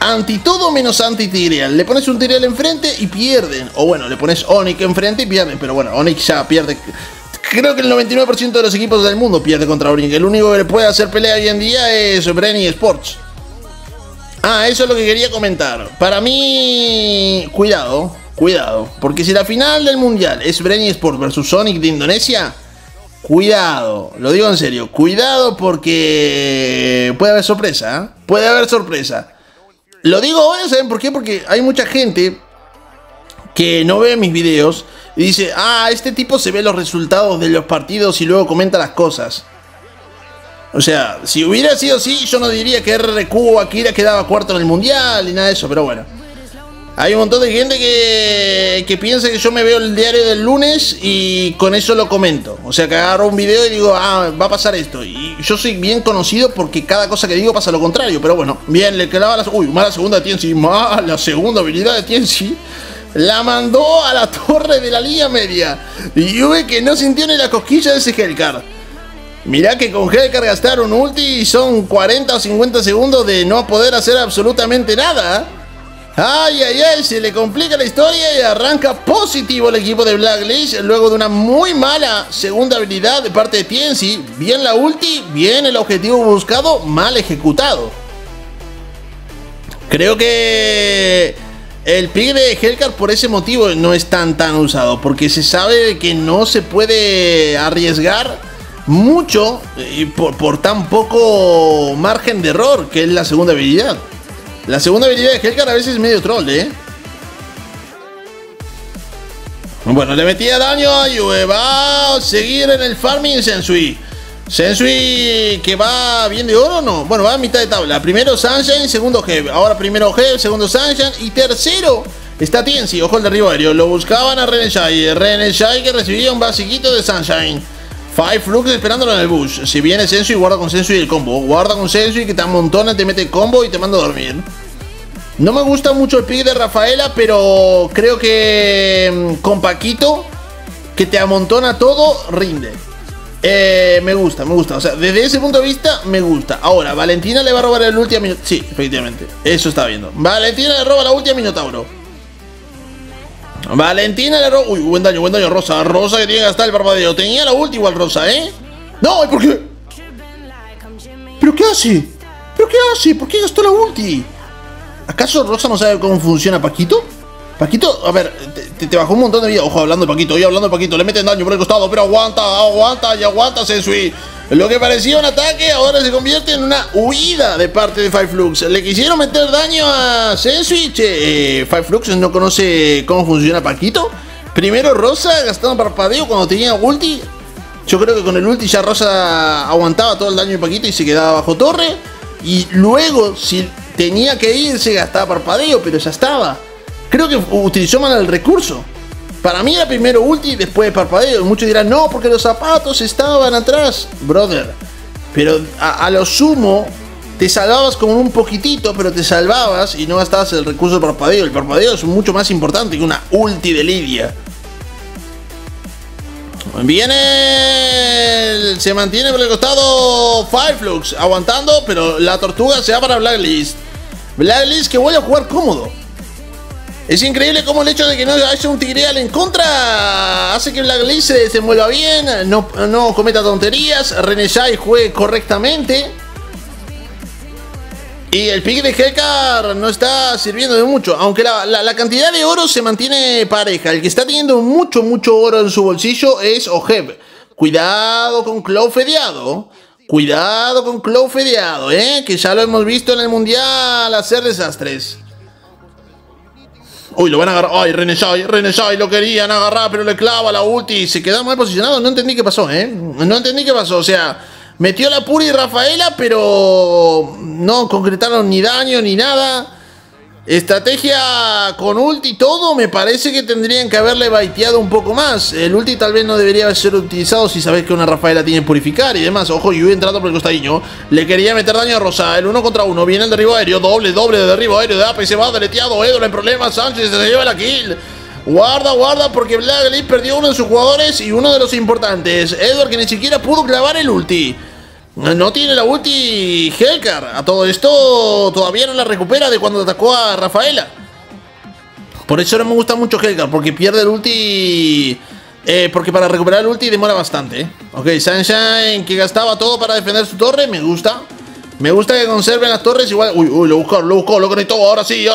anti todo menos anti Tigreal. Le pones un Tigreal enfrente y pierden. O bueno, le pones Onic enfrente y pierden. Pero bueno, Onic ya pierde... creo que el 99% de los equipos del mundo pierde contra Onic. El único que le puede hacer pelea hoy en día es Bren Esports. Ah, eso es lo que quería comentar. Para mí, cuidado, porque si la final del mundial es Bren Esports versus Onic de Indonesia, cuidado, lo digo en serio, cuidado porque puede haber sorpresa, puede haber sorpresa. Lo digo ahora, ¿saben por qué? Porque hay mucha gente que no ve mis videos y dice, ah, este tipo se ve los resultados de los partidos y luego comenta las cosas. O sea, si hubiera sido así, yo no diría que RRQ Akira quedaba cuarto en el mundial y nada de eso, pero bueno. Hay un montón de gente que piensa que yo me veo el diario del lunes y con eso lo comento. O sea, que agarro un video y digo, ah, va a pasar esto. Y yo soy bien conocido porque cada cosa que digo pasa lo contrario, pero bueno. Bien, le clava la... Uy, mala segunda de Tienzi, mala segunda habilidad de Tienzi. La mandó a la torre de la línea media. Y Yue que no sintió ni la cosquilla de ese Hellcar. Mirá que con Hellcar gastaron ulti y son 40 o 50 segundos de no poder hacer absolutamente nada. Ay, ay, ay, se le complica la historia y arranca positivo el equipo de Blacklist luego de una muy mala segunda habilidad de parte de Tienzi. Bien la ulti, bien el objetivo buscado, mal ejecutado. Creo que el pick de Hellcar por ese motivo no es tan usado, porque se sabe que no se puede arriesgar mucho y por tan poco margen de error, que es la segunda habilidad. La segunda habilidad de Hellcar a veces es medio troll, ¿eh? Bueno, le metía daño a Yue. Va a seguir en el farming Sensui. Sensui que va bien de oro, ¿no? Bueno, va a mitad de tabla. Primero Sunshine, segundo Ojev. Ahora primero Ojev, segundo Sunshine. Y tercero está Tienzi. Ojo el derribo aéreo. Lo buscaban a Renesai. Renesai que recibía un basiquito de Sunshine. Five Flux esperándolo en el bush. Si viene Sensui, guarda con Sensui el combo. Guarda con Sensui que te amontona, te mete el combo y te manda a dormir. No me gusta mucho el pick de Rafaela, pero creo que con Paquito, que te amontona todo, rinde. Me gusta. O sea, desde ese punto de vista, me gusta. Ahora, Valentina le va a robar el ulti a Minotauro. Sí, efectivamente. Eso está viendo. Valentina le roba la ulti a Minotauro. Valentina le roba... Uy, buen daño, Rosa. Rosa que tiene que gastar el parpadeo. Tenía la ulti igual Rosa, ¿eh? No, ¿y por qué? ¿Pero qué hace? ¿Por qué gastó la ulti? ¿Acaso Rosa no sabe cómo funciona Paquito? Paquito, a ver, te bajó un montón de vida. Ojo, hablando de Paquito, le meten daño por el costado, pero aguanta Sensui. Lo que parecía un ataque ahora se convierte en una huida de parte de Five Flux. Le quisieron meter daño a Sensui. Che, Five Flux no conoce cómo funciona Paquito. Primero Rosa gastando parpadeo cuando tenía ulti. Yo creo que con el ulti ya Rosa aguantaba todo el daño de Paquito y se quedaba bajo torre. Y luego, si tenía que irse, gastaba parpadeo, pero ya estaba. Creo que utilizó mal el recurso. Para mí era primero ulti, después de parpadeo. Muchos dirán, no, porque los zapatos estaban atrás. Brother, pero a lo sumo te salvabas con un poquitito, pero te salvabas y no gastabas el recurso de parpadeo. El parpadeo es mucho más importante que una ulti de Lidia. Viene el... Se mantiene por el costado Five Flux, aguantando, pero la tortuga se va para Blacklist. Blacklist que vuelve a jugar cómodo. Es increíble cómo el hecho de que no haya un Tigreal en contra hace que Blacklist se desenvuelva bien, no cometa tonterías, Renesai juegue correctamente. Y el pick de Hellcar no está sirviendo de mucho, aunque la cantidad de oro se mantiene pareja. El que está teniendo mucho oro en su bolsillo es Ojev. Cuidado con Claw Fedeado. Cuidado con Claw Fedeado, que ya lo hemos visto en el mundial hacer desastres. Uy, lo van a agarrar. Ay, Renesai lo querían agarrar, pero le clava la ulti y se queda mal posicionado. No entendí qué pasó, O sea, metió la Puri y Rafaela, pero no concretaron ni daño ni nada. Estrategia con ulti y todo. Me parece que tendrían que haberle baiteado un poco más. El ulti tal vez no debería ser utilizado si sabés que una Rafaela tiene que purificar y demás. Ojo, Yui entrando por el costadiño. Le quería meter daño a Rosa. El 1 contra 1. Viene el derribo aéreo. Doble de derribo aéreo de Apex. Se va deleteado. Edward en problemas. Sánchez se lleva la kill. Guarda porque Blacklist perdió uno de sus jugadores y uno de los importantes. Edward que ni siquiera pudo clavar el ulti. No tiene la ulti Hellcar. A todo esto todavía no la recupera de cuando atacó a Rafaela. Por eso no me gusta mucho Hellcar, porque pierde el ulti, porque para recuperar el ulti demora bastante, Ok, Sunshine que gastaba todo para defender su torre. Me gusta que conserven las torres igual. Uy, lo buscó, lo conectó. Ahora sí.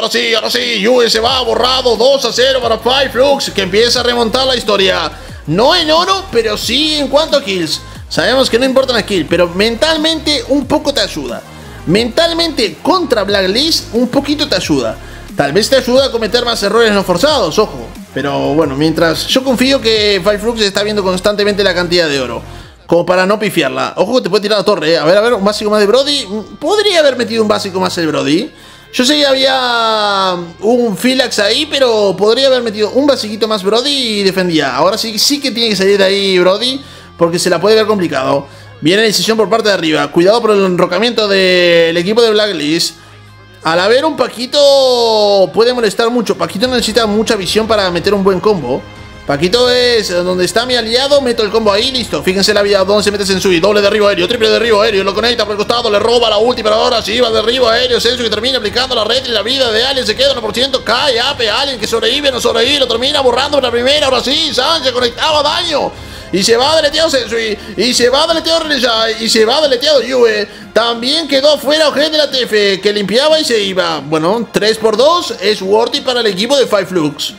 Yue se va borrado. 2-0 para Five Flux, que empieza a remontar la historia. No en oro, pero sí en cuanto a kills. Sabemos que no importa la kill, pero mentalmente un poco te ayuda. Mentalmente contra Blacklist un poquito te ayuda. Tal vez te ayuda a cometer más errores no forzados, ojo. Pero bueno, mientras yo confío que Five Flux está viendo constantemente la cantidad de oro. como para no pifiarla. Ojo que te puede tirar la torre, ¿eh? A ver, un básico más de Brody. Podría haber metido un básico más el Brody. Yo sé que había un Filax ahí, pero podría haber metido un basiquito más Brody y defendía. Ahora sí, sí que tiene que salir de ahí Brody, porque se la puede ver complicado. Viene la decisión por parte de arriba. Cuidado por el enrocamiento del equipo de Blacklist. Al haber un Paquito puede molestar mucho. Paquito necesita mucha visión para meter un buen combo. Paquito es donde está mi aliado, meto el combo ahí, listo. Fíjense la vida donde se mete Sensui, doble derribo aéreo, triple derribo aéreo, lo conecta por el costado, le roba la última, pero ahora sí va el derribo aéreo, Sensui que termina aplicando la red y la vida de Alien, se queda 1%, cae, ape, Alien que sobrevive, no sobrevive, lo termina borrando en la primera, ahora sí, Sánchez conectaba daño. Y se va deleteado Sensui, y se va deleteado Renesai, y se va deleteado Yue. También quedó fuera Ojev de la TF, que limpiaba y se iba. Bueno, 3x2 es worthy para el equipo de Five Flux.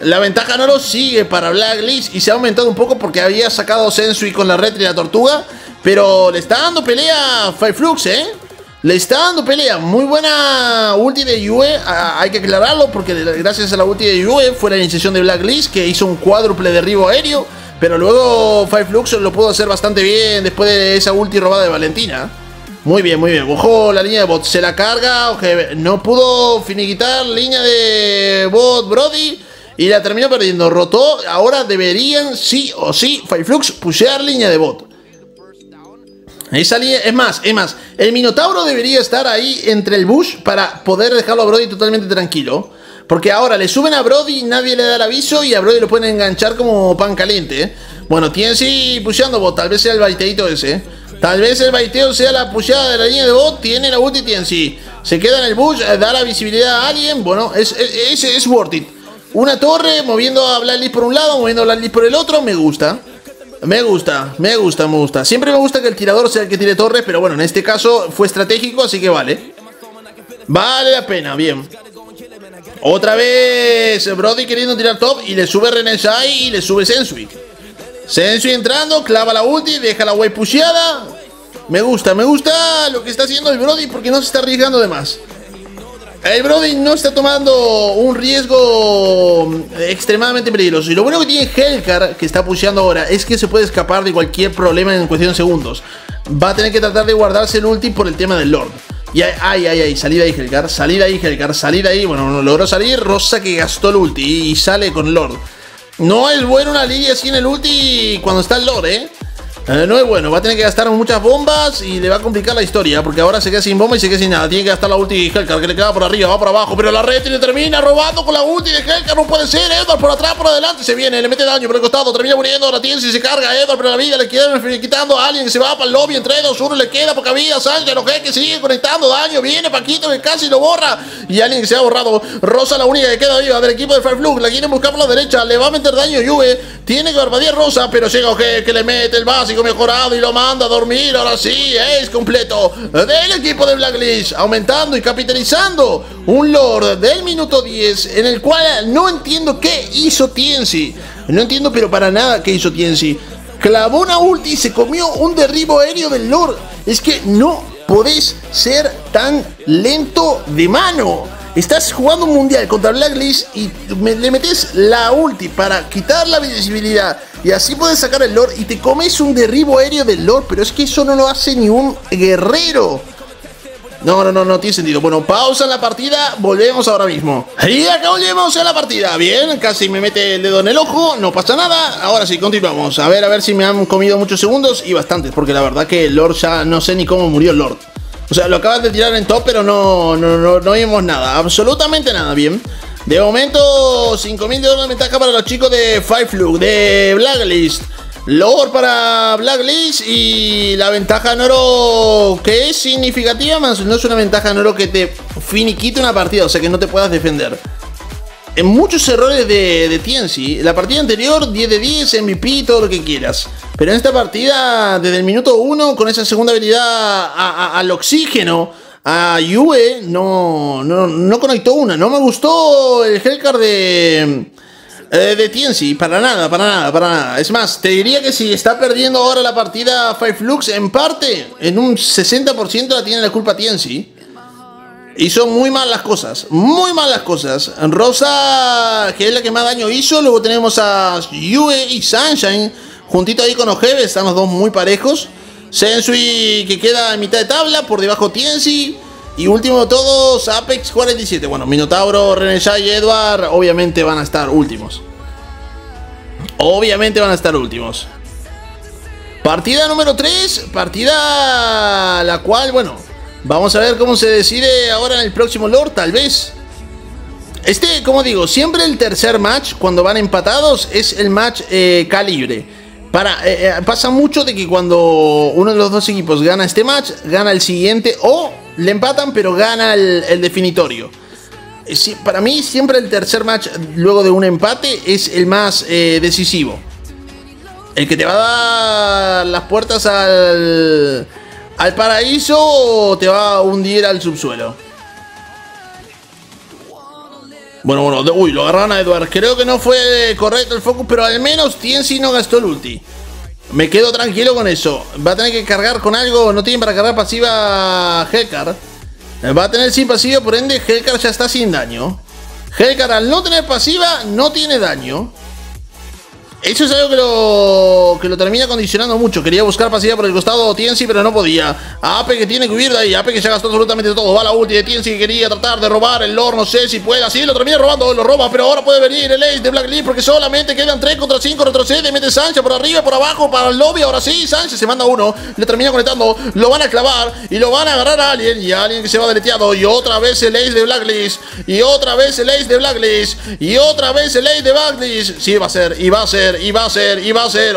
La ventaja no lo sigue para Blacklist y se ha aumentado un poco porque había sacado Sensui con la red y la tortuga. Pero le está dando pelea a Five Flux, ¿eh? Le está dando pelea. Muy buena ulti de Yue, hay que aclararlo porque gracias a la ulti de Yue fue la iniciación de Blacklist que hizo un cuádruple derribo aéreo. Pero luego Five Flux lo pudo hacer bastante bien después de esa ulti robada de Valentina. Muy bien, muy bien. Ojo, la línea de bot se la carga. Okay. No pudo finiquitar línea de bot Brody. Y la terminó perdiendo, rotó. Ahora deberían, sí o sí, Five Flux pushear línea de bot. Esa línea, es más, el Minotauro debería estar ahí entre el bush para poder dejarlo a Brody totalmente tranquilo. Porque ahora le suben a Brody, nadie le da el aviso y a Brody lo pueden enganchar como pan caliente. Bueno, Tienzi pusheando bot, tal vez sea el baiteito ese. Tal vez el baiteo sea la pusheada de la línea de bot. Tiene la ulti Tienzi. Se queda en el bush, da la visibilidad a alguien. Bueno, es worth it. Una torre, moviendo a Blacklist por un lado, moviendo a Blacklist por el otro, me gusta. Siempre me gusta que el tirador sea el que tire torres, pero bueno, en este caso fue estratégico, así que vale. Vale la pena, bien. Otra vez Brody queriendo tirar top y le sube Renesai y le sube Sensui. Sensui entrando, clava la ulti, deja la wave pusheada. Me gusta lo que está haciendo el Brody porque no se está arriesgando de más. El Brody no está tomando un riesgo extremadamente peligroso. Y lo bueno que tiene Hellcar, que está pusheando ahora, es que se puede escapar de cualquier problema en cuestión de segundos. Va a tener que tratar de guardarse el ulti por el tema del Lord. Y ay, salida ahí Hellcar. Bueno, no logró salir. Rosa que gastó el ulti y sale con el Lord. No es bueno una línea así en el ulti cuando está el Lord, ¿eh? No es bueno, va a tener que gastar muchas bombas y le va a complicar la historia, porque ahora se queda sin bomba y se queda sin nada. Tiene que gastar la ulti de Hellcar, que le queda por arriba, va por abajo, pero la red le termina robando con la ulti de Hellcar. No puede ser, Edward por atrás, por adelante, se viene, le mete daño por el costado, termina muriendo, ahora Tienzi y se carga Edward, pero la vida le queda quitando a alguien que se va para el lobby, entre 2-1 le queda poca vida, Sunshine, Ojev que sigue conectando daño, viene Paquito que casi lo borra, y alguien que se ha borrado, Rosa la única que queda viva del equipo de Five Flux, la quieren buscar por la derecha, le va a meter daño Yue, tiene que barbadear Rosa, pero llega Ojev que le mete el básico mejorado y lo manda a dormir. Ahora sí, es completo del equipo de Blacklist, aumentando y capitalizando un Lord del minuto 10, en el cual no entiendo qué hizo Tienzi, no entiendo pero para nada qué hizo Tienzi. Clavó una ulti y se comió un derribo aéreo del Lord. Es que no podés ser tan lento de mano. Estás jugando un mundial contra Blacklist y le metes la ulti para quitar la visibilidad y así puedes sacar el Lord y te comes un derribo aéreo del Lord, pero es que eso no lo hace ni un guerrero. No tiene sentido. Bueno, pausa en la partida, volvemos ahora mismo. Y acá volvemos a la partida. Bien, casi me mete el dedo en el ojo, no pasa nada. Ahora sí, continuamos. A ver si me han comido muchos segundos y bastantes, porque la verdad que el Lord ya no sé ni cómo murió el Lord. O sea, lo acabas de tirar en top, pero no vimos nada, absolutamente nada, bien. De momento, 5.000 de oro de ventaja para los chicos de Five Flux, de Blacklist. Lord para Blacklist y la ventaja en oro que es significativa, más no es una ventaja en oro que te finiquite una partida, o sea que no te puedas defender. En muchos errores de Tienzi, la partida anterior 10 de 10, MVP, todo lo que quieras. Pero en esta partida, desde el minuto 1, con esa segunda habilidad al oxígeno, a Yue, no conectó una. No me gustó el Hellcar de Tienzi, para nada. Es más, te diría que si está perdiendo ahora la partida Five Flux, en parte, en un 60% la tiene la culpa Tienzi. Hizo muy mal las cosas. Rosa, que es la que más daño hizo, luego tenemos a Yue y Sunshine Juntito ahí con Ojev, están los dos muy parejos. Sensui que queda en mitad de tabla, por debajo Tienzi. Y último de todos, Apex 47. Bueno, Minotauro, Renesai y Edward obviamente van a estar últimos. Partida número 3, partida la cual, bueno, vamos a ver cómo se decide ahora en el próximo lore, tal vez. Este, como digo, siempre el tercer match, cuando van empatados, es el match calibre. Pasa mucho de que cuando uno de los dos equipos gana este match, gana el siguiente o le empatan, pero gana el definitorio. Para mí, siempre el tercer match luego de un empate es el más decisivo. El que te va a dar las puertas al paraíso o te va a hundir al subsuelo. Bueno, uy, lo agarraron a Edward. Creo que no fue correcto el focus, pero al menos Tienzi no gastó el ulti. Me quedo tranquilo con eso. Va a tener que cargar con algo. No tienen para cargar pasiva Hellcar. Va a tener sin pasiva, por ende Hellcar ya está sin daño. Hellcar al no tener pasiva no tiene daño. Eso es algo que lo termina condicionando mucho. Quería buscar pasiva por el costado Tienzi, pero no podía. Ape que tiene que huir de ahí. Ape que ya gastó absolutamente todo. Va la ulti de Tienzi que quería tratar de robar el lore. No sé si puede. Sí, lo termina robando. Lo roba, pero ahora puede venir el ace de Blacklist porque solamente quedan 3 contra 5. Retrocede. Mete Sancha por arriba, por abajo, para el lobby. Ahora sí, Sancha se manda uno. Le termina conectando. Lo van a clavar y lo van a agarrar a Alien. Y Alien que se va deleteado. Y otra vez el ace de Blacklist. Y otra vez el ace de Blacklist. Y otra vez el ace de Blacklist. Sí, va a ser. Y va a ser.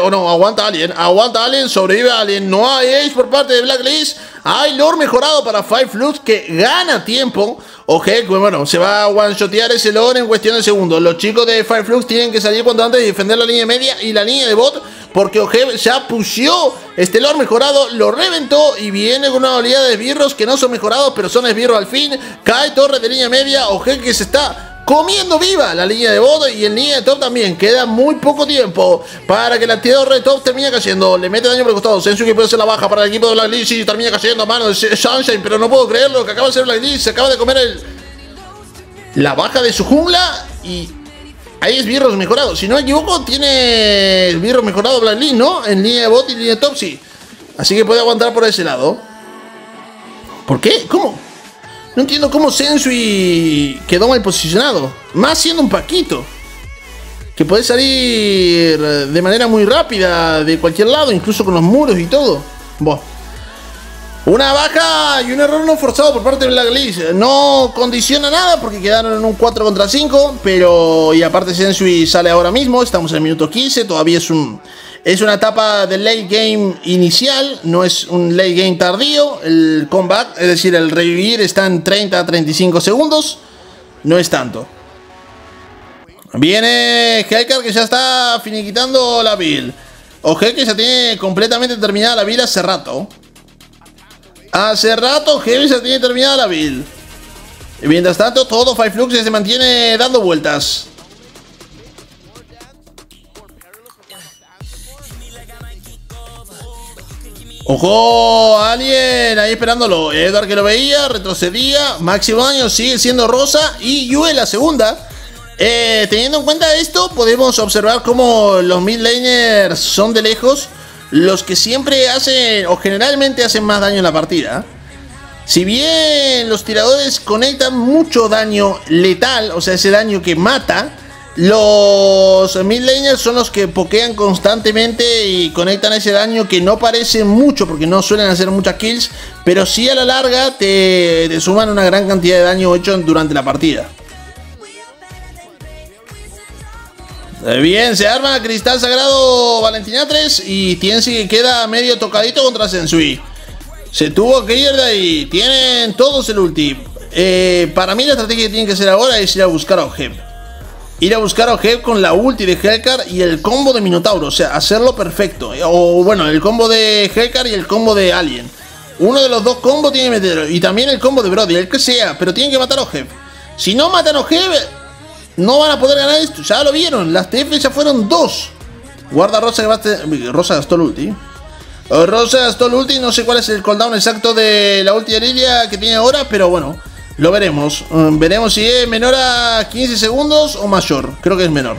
O no, aguanta Alien, sobrevive Alien, no hay ace por parte de Blacklist, hay lore mejorado para Five Flux que gana tiempo. Ojev, bueno, se va a one-shotear ese lore en cuestión de segundos. Los chicos de Five Flux tienen que salir cuanto antes y defender la línea media y la línea de bot, porque Ojev ya pusheó este lore mejorado, lo reventó y viene con una oleada de esbirros que no son mejorados, pero son esbirros al fin. Cae torre de línea media, Ojev que se está comiendo viva la línea de bot y el línea de top también. Queda muy poco tiempo para que la torre de top termine cayendo. Le mete daño por el costado. Sensui que puede ser la baja para el equipo de Blacklist y termina cayendo a mano de Sunshine. Pero no puedo creerlo que acaba de ser Blacklist. Se acaba de comer la baja de su jungla y hay esbirros mejorados. Si no me equivoco, tiene esbirros mejorados Blacklist, ¿no? En línea de bot y línea de top, sí. Así que puede aguantar por ese lado. ¿Por qué? ¿Cómo? No entiendo cómo Sensui quedó mal posicionado. Más siendo un Paquito. Que puede salir de manera muy rápida de cualquier lado, incluso con los muros y todo. Bueno. Una baja y un error no forzado por parte de Blacklist. No condiciona nada porque quedaron en un 4 contra 5. Pero, y aparte Sensui sale ahora mismo. Estamos en el minuto 15. Todavía es una etapa de late game inicial, no es un late game tardío. El comeback, es decir, el revivir está en 30 a 35 segundos. No es tanto. Viene Hellcar que ya está finiquitando la build. Ojev que ya tiene completamente terminada la build hace rato. Ojev ya tiene terminada la build. Y mientras tanto, todo Five Flux se mantiene dando vueltas. ¡Ojo! Alien ahí esperándolo. Edward que lo veía, retrocedía. Máximo daño sigue siendo Rosa y Yue la segunda. Teniendo en cuenta esto, podemos observar cómo los mid laners son de lejos los que siempre hacen o generalmente hacen más daño en la partida. Si bien los tiradores conectan mucho daño letal, o sea, ese daño que mata, los mid laners son los que pokean constantemente y conectan ese daño que no parece mucho porque no suelen hacer muchas kills, pero sí a la larga te suman una gran cantidad de daño hecho durante la partida. Bien, se arma Cristal Sagrado Valentina 3 y Tienzi que queda medio tocadito contra Sensui. Se tuvo que ir de ahí, tienen todos el ulti. Para mí la estrategia que tienen que hacer ahora es ir a buscar a Ojev. Ir a buscar a Ojev con la ulti de Hellcar y el combo de Minotauro. O sea, hacerlo perfecto. O bueno, el combo de Hellcar y el combo de Alien. Uno de los dos combos tiene que meterlo. Y también el combo de Brody, el que sea. Pero tienen que matar a Ojev. Si no matan a Ojev, no van a poder ganar esto. Ya lo vieron. Las TF ya fueron 2. Guarda Rosa que va a Rosa gastó el ulti. No sé cuál es el cooldown exacto de la ulti de Lilia que tiene ahora. Pero bueno. Lo veremos, veremos si es menor a 15 segundos o mayor, creo que es menor.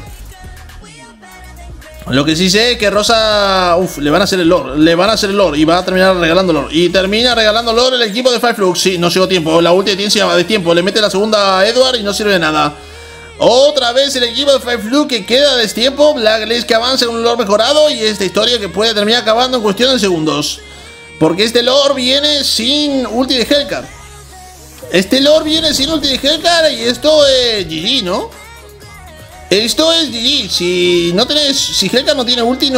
Lo que sí sé es que Rosa, le van a hacer el lore, y va a terminar regalando lore. Y termina regalando lore el equipo de Five Flux. Sí, no llegó tiempo, la ulti de Tienzi va de tiempo. Le mete la segunda a Edward y no sirve de nada. Otra vez el equipo de Five Flux que queda de destiempo. Blacklist que avanza en un lore mejorado. Y esta historia que puede terminar acabando en cuestión de segundos, porque este lore viene sin ulti de Hellcar. Y esto es GG, ¿no? Esto es GG. Si Hellcar no tiene ulti,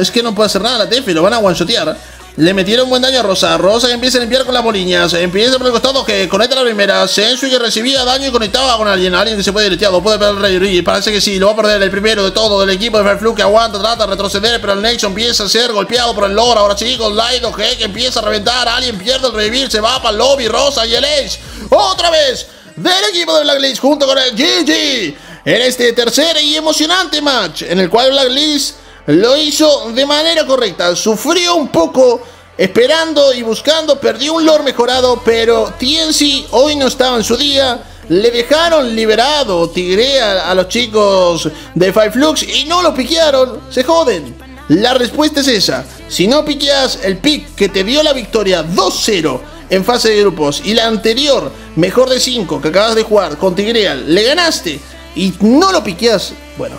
es que no puede hacer nada la TF, lo van a one-shotear. Le metieron buen daño a Rosa. Rosa que empieza a limpiar con las boliñas. Empieza por el costado, que conecta la primera. Sensui que recibía daño y conectaba con Alien. Alien que se puede deleteado, puede perder el Rey. Parece que sí, lo va a perder el primero de todo del equipo de Five Flux, que aguanta, trata de retroceder, pero el Nexo empieza a ser golpeado por el Lord. Ahora sí, con Light, Ojev que empieza a reventar. Alien pierde el revivir, se va para el lobby. Rosa y el Edge, otra vez del equipo de Blacklist junto con el GG. En este tercer y emocionante match, en el cual Blacklist lo hizo de manera correcta. Sufrió un poco esperando y buscando, perdió un lore mejorado, pero Tienzi hoy no estaba en su día. Le dejaron liberado Tigreal a los chicos de Five Flux y no lo piquearon. Se joden. La respuesta es esa. Si no piqueas el pick que te dio la victoria 2-0 en fase de grupos, y la anterior, mejor de 5 que acabas de jugar con Tigreal, le ganaste y no lo piqueas, bueno,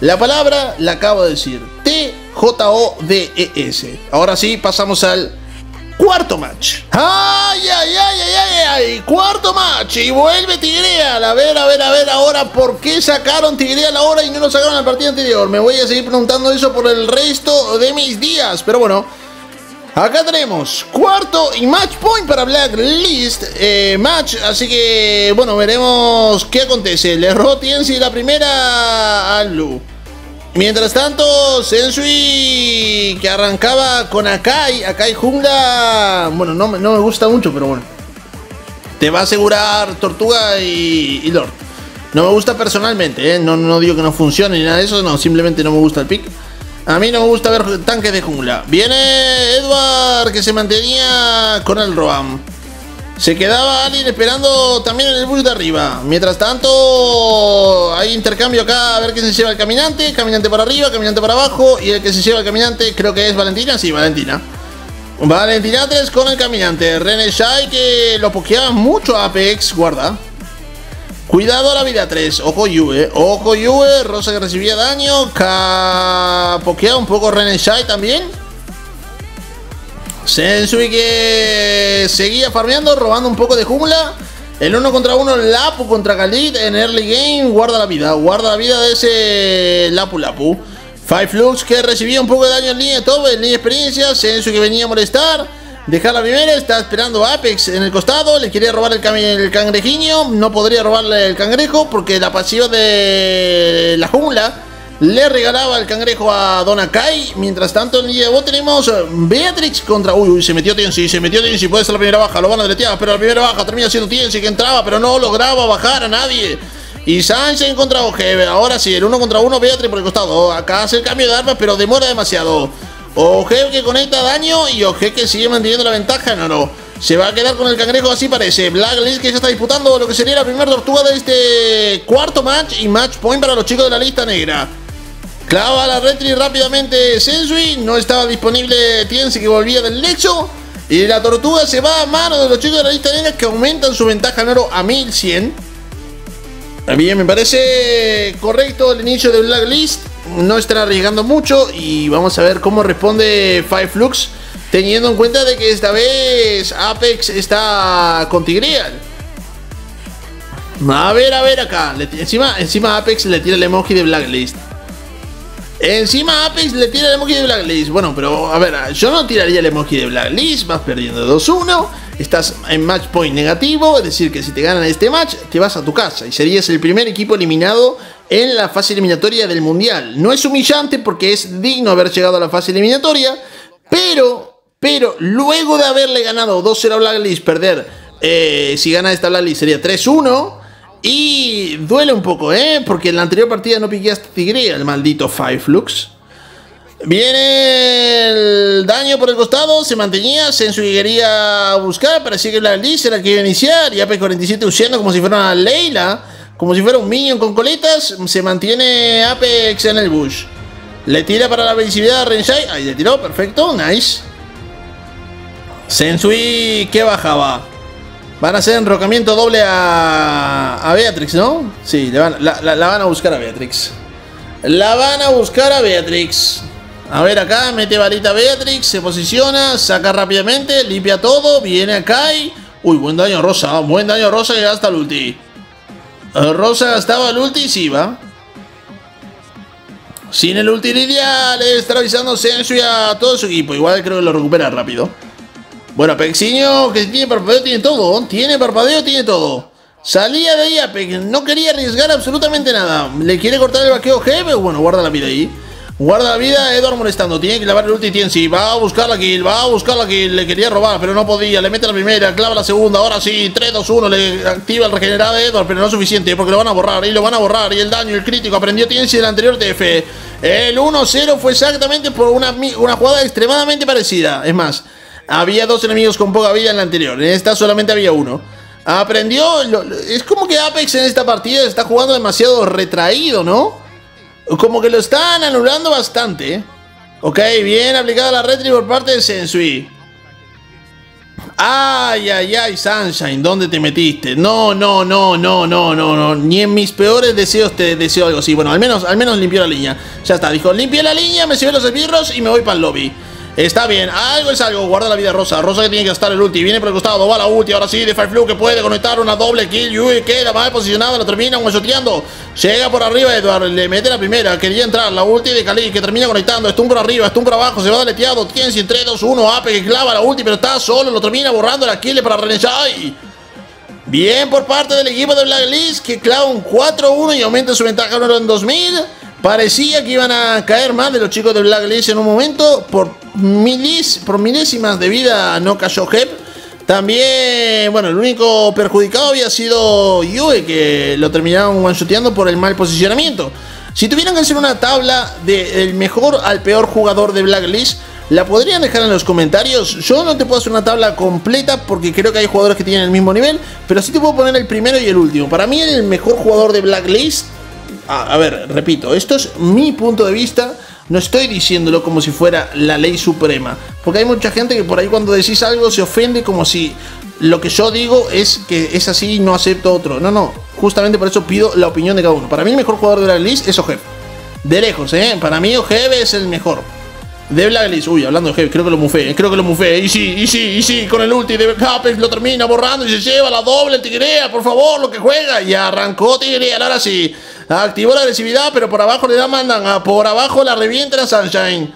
la palabra la acabo de decir, TJODES. Ahora sí, pasamos al cuarto match. Cuarto match, y vuelve Tigreal. A ver ahora, ¿por qué sacaron Tigreal ahora y no lo sacaron la partida anterior? Me voy a seguir preguntando eso por el resto de mis días, pero bueno. Acá tenemos cuarto y match point para Blacklist match, así que bueno, veremos qué acontece. Le erró Tienzi la primera al Blue. Mientras tanto, Sensui que arrancaba con Akai. Akai jungla, bueno, no me gusta mucho, pero bueno, te va a asegurar Tortuga y Lord. No me gusta personalmente, no digo que no funcione ni nada de eso, no, simplemente no me gusta el pick. A mí no me gusta ver tanques de jungla. Viene Edward que se mantenía con el Roam. Se quedaba alguien esperando también en el bus de arriba. Mientras tanto, hay intercambio acá, a ver quién se lleva el caminante. Caminante para arriba, caminante para abajo. Y el que se lleva el caminante creo que es Valentina. Sí, Valentina. Valentina 3 con el caminante. Renesai que lo pokeaba mucho a Apex. Guarda. Cuidado a la vida 3, ojo Yue, Rosa que recibía daño, pokea un poco Renesai también. Sensui que seguía farmeando, robando un poco de jungla. El 1 contra 1, Lapu contra Khaleed en early game, guarda la vida de ese Lapu-Lapu. Five Flux que recibía un poco de daño en línea de top, en línea de experiencia. Sensui que venía a molestar. Dejar la primera, está esperando a Apex en el costado. Le quería robar el cangrejiño. No podría robarle el cangrejo porque la pasiva de la jungla le regalaba el cangrejo a Don Akai. Mientras tanto, en línea de bot tenemos Beatrix contra... Uy, se metió Tienzi, puede ser la primera baja, lo van a deletear, pero la primera baja termina siendo Tienzi que entraba, pero no lograba bajar a nadie. Y Sunshine contra Ojev. Ahora sí, el 1 contra 1, Beatrix por el costado. Acá hace el cambio de armas, pero demora demasiado. Ojev que conecta daño y Ojev que sigue manteniendo la ventaja. No, se va a quedar con el cangrejo, así parece. Blacklist que ya está disputando lo que sería la primera tortuga de este cuarto match y match point para los chicos de la lista negra. Clava la retri rápidamente Sensui, no estaba disponible Tienzi que volvía del lecho. Y la tortuga se va a mano de los chicos de la lista negra que aumentan su ventaja en oro a 1100. Bien, me parece correcto el inicio de Blacklist. No están arriesgando mucho y vamos a ver cómo responde Five Flux, teniendo en cuenta de que esta vez Apex está con Tigreal. A ver acá. Encima Apex le tira el emoji de Blacklist. Bueno, pero a ver, yo no tiraría el emoji de Blacklist. Vas perdiendo 2-1. Estás en match point negativo, es decir, que si te ganan este match, te vas a tu casa y serías el primer equipo eliminado en la fase eliminatoria del mundial. No es humillante porque es digno haber llegado a la fase eliminatoria, pero luego de haberle ganado 2-0 a Blacklist, perder, si gana esta Blacklist sería 3-1 y duele un poco, porque en la anterior partida no piqueaste Tigreal, el maldito Five Flux. Viene el daño por el costado, se mantenía, Sensui quería buscar, parecía que Blacklist era el que iba a iniciar, y Apex 47 usando como si fuera una Leila, como si fuera un minion con coletas. Se mantiene Apex en el bush. Le tira para la visibilidad a Renesai. Ahí le tiró, perfecto, nice. Sensui, que bajaba. Van a hacer enrocamiento doble a Beatrix, ¿no? Sí, la van a buscar a Beatrix. La van a buscar a Beatrix. A ver acá, mete varita Beatrix, se posiciona, saca rápidamente, limpia todo, viene acá y... Uy, buen daño Rosa, buen daño Rosa, que gasta el ulti. Rosa gastaba el ulti y se iba. Sin el ulti Lidia, le está avisando Sensui a todo su equipo. Igual creo que lo recupera rápido. Bueno, Apexiño, que tiene parpadeo, tiene todo. Tiene parpadeo, tiene todo. Salía de ahí Apex, no quería arriesgar absolutamente nada. Le quiere cortar el vaqueo jefe. Bueno, guarda la vida ahí. Guarda la vida, Edward molestando. Tiene que clavar el ulti Tienzi. Va a buscar la kill, va a buscar la kill. Le quería robar, pero no podía. Le mete la primera, clava la segunda. Ahora sí, 3, 2, 1. Le activa el regenerado de Edward, pero no es suficiente porque lo van a borrar. Y lo van a borrar. Y el daño, el crítico. Aprendió Tienzi del anterior TF. El 1-0 fue exactamente por una jugada extremadamente parecida. Es más, había dos enemigos con poca vida en la anterior. En esta solamente había uno. Aprendió. Es como que Apex en esta partida está jugando demasiado retraído, ¿no? Como que lo están anulando bastante. Ok, bien aplicada la retri por parte de Sensui. Ay, ay, ay, Sunshine, ¿dónde te metiste? No. Ni en mis peores deseos te deseo algo así. Bueno, al menos limpió la línea. Ya está, dijo, limpié la línea, me sirve los esbirros y me voy para el lobby. Está bien, algo es algo, guarda la vida Rosa. Rosa que tiene que gastar el ulti, viene por el costado, va la ulti. Ahora sí, de Five Flux que puede conectar una doble kill. Yue queda mal posicionada, la termina huesoteando. Llega por arriba Edward, le mete la primera. Quería entrar, la ulti de Khaleed que termina conectando. Stun por arriba, stun por abajo, se va deleteado. Tienzi en 3, 2, 1, Ape que clava la ulti, pero está solo, lo termina borrando la kill para Renesai. Bien por parte del equipo de Blacklist que clava un 4-1 y aumenta su ventaja ahora en 2000. Parecía que iban a caer más de los chicos de Blacklist en un momento. Por milésimas de vida no cayó Hep. También, bueno, el único perjudicado había sido Yue, que lo terminaron one-shoteando por el mal posicionamiento. Si tuvieran que hacer una tabla del mejor al peor jugador de Blacklist, la podrían dejar en los comentarios. Yo no te puedo hacer una tabla completa porque creo que hay jugadores que tienen el mismo nivel, pero sí te puedo poner el primero y el último. Para mí el mejor jugador de Blacklist... A ver, repito, esto es mi punto de vista, no estoy diciéndolo como si fuera la ley suprema, porque hay mucha gente que por ahí cuando decís algo se ofende como si lo que yo digo es que es así y no acepto otro. No, justamente por eso pido la opinión de cada uno. Para mí el mejor jugador de Blacklist es Ojev, de lejos, para mí Ojev es el mejor de Blacklist. Uy, hablando de Ojev, creo que lo mufé, y sí, con el ulti de Apex lo termina borrando y se lleva la doble Tigreal, por favor, lo que juega, y arrancó Tigreal, ahora sí. Activó la agresividad, pero por abajo le mandan, por abajo la revienta la Sunshine.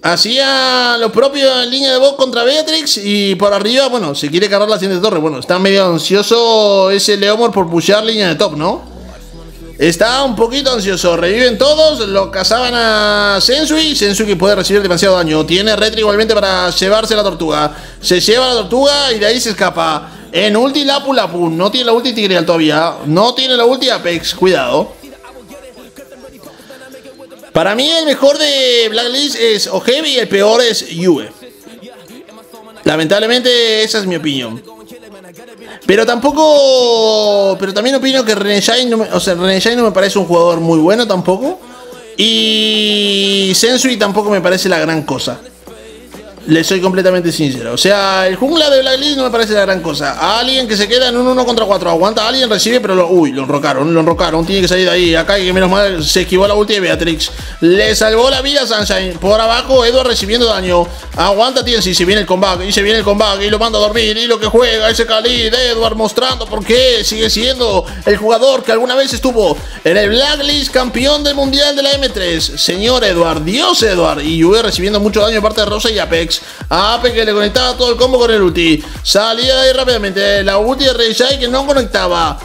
Hacía lo propio en línea de voz contra Beatrix y por arriba, bueno, se quiere cargar la siguiente torre. Bueno, está medio ansioso ese Leomor por pushear línea de top, ¿no? Está un poquito ansioso, reviven todos, lo cazaban a Sensui. Sensui que puede recibir demasiado daño, tiene retri igualmente para llevarse la tortuga. Se lleva la tortuga y de ahí se escapa. En ulti Lapu-Lapu, no tiene la ulti Tigreal todavía, no tiene la ulti Apex, cuidado. Para mí el mejor de Blacklist es Ojev y el peor es Yue. Lamentablemente esa es mi opinión. Pero tampoco... Pero también opino que Renesai no me parece un jugador muy bueno tampoco. Y Sensui tampoco me parece la gran cosa. Le soy completamente sincero. O sea, el jungla de Blacklist no me parece la gran cosa. Alien que se queda en un 1 contra 4. Aguanta, Alien recibe, pero lo enrocaron. Tiene que salir de ahí. Acá que menos mal se esquivó la ulti de Beatrix. Le salvó la vida a Sunshine. Por abajo, Edward recibiendo daño. Aguanta Tienzi. Se viene el comeback. Y lo manda a dormir. Y lo que juega ese Khaleed. Edward mostrando por qué sigue siendo el jugador que alguna vez estuvo en el Blacklist, campeón del mundial de la M3. Señor Edward. Dios Edward. Y Yue recibiendo mucho daño de parte de Rosa y Apex. Apex que le conectaba todo el combo con el ulti. Salía de ahí rápidamente. La ulti de Renesai que no conectaba.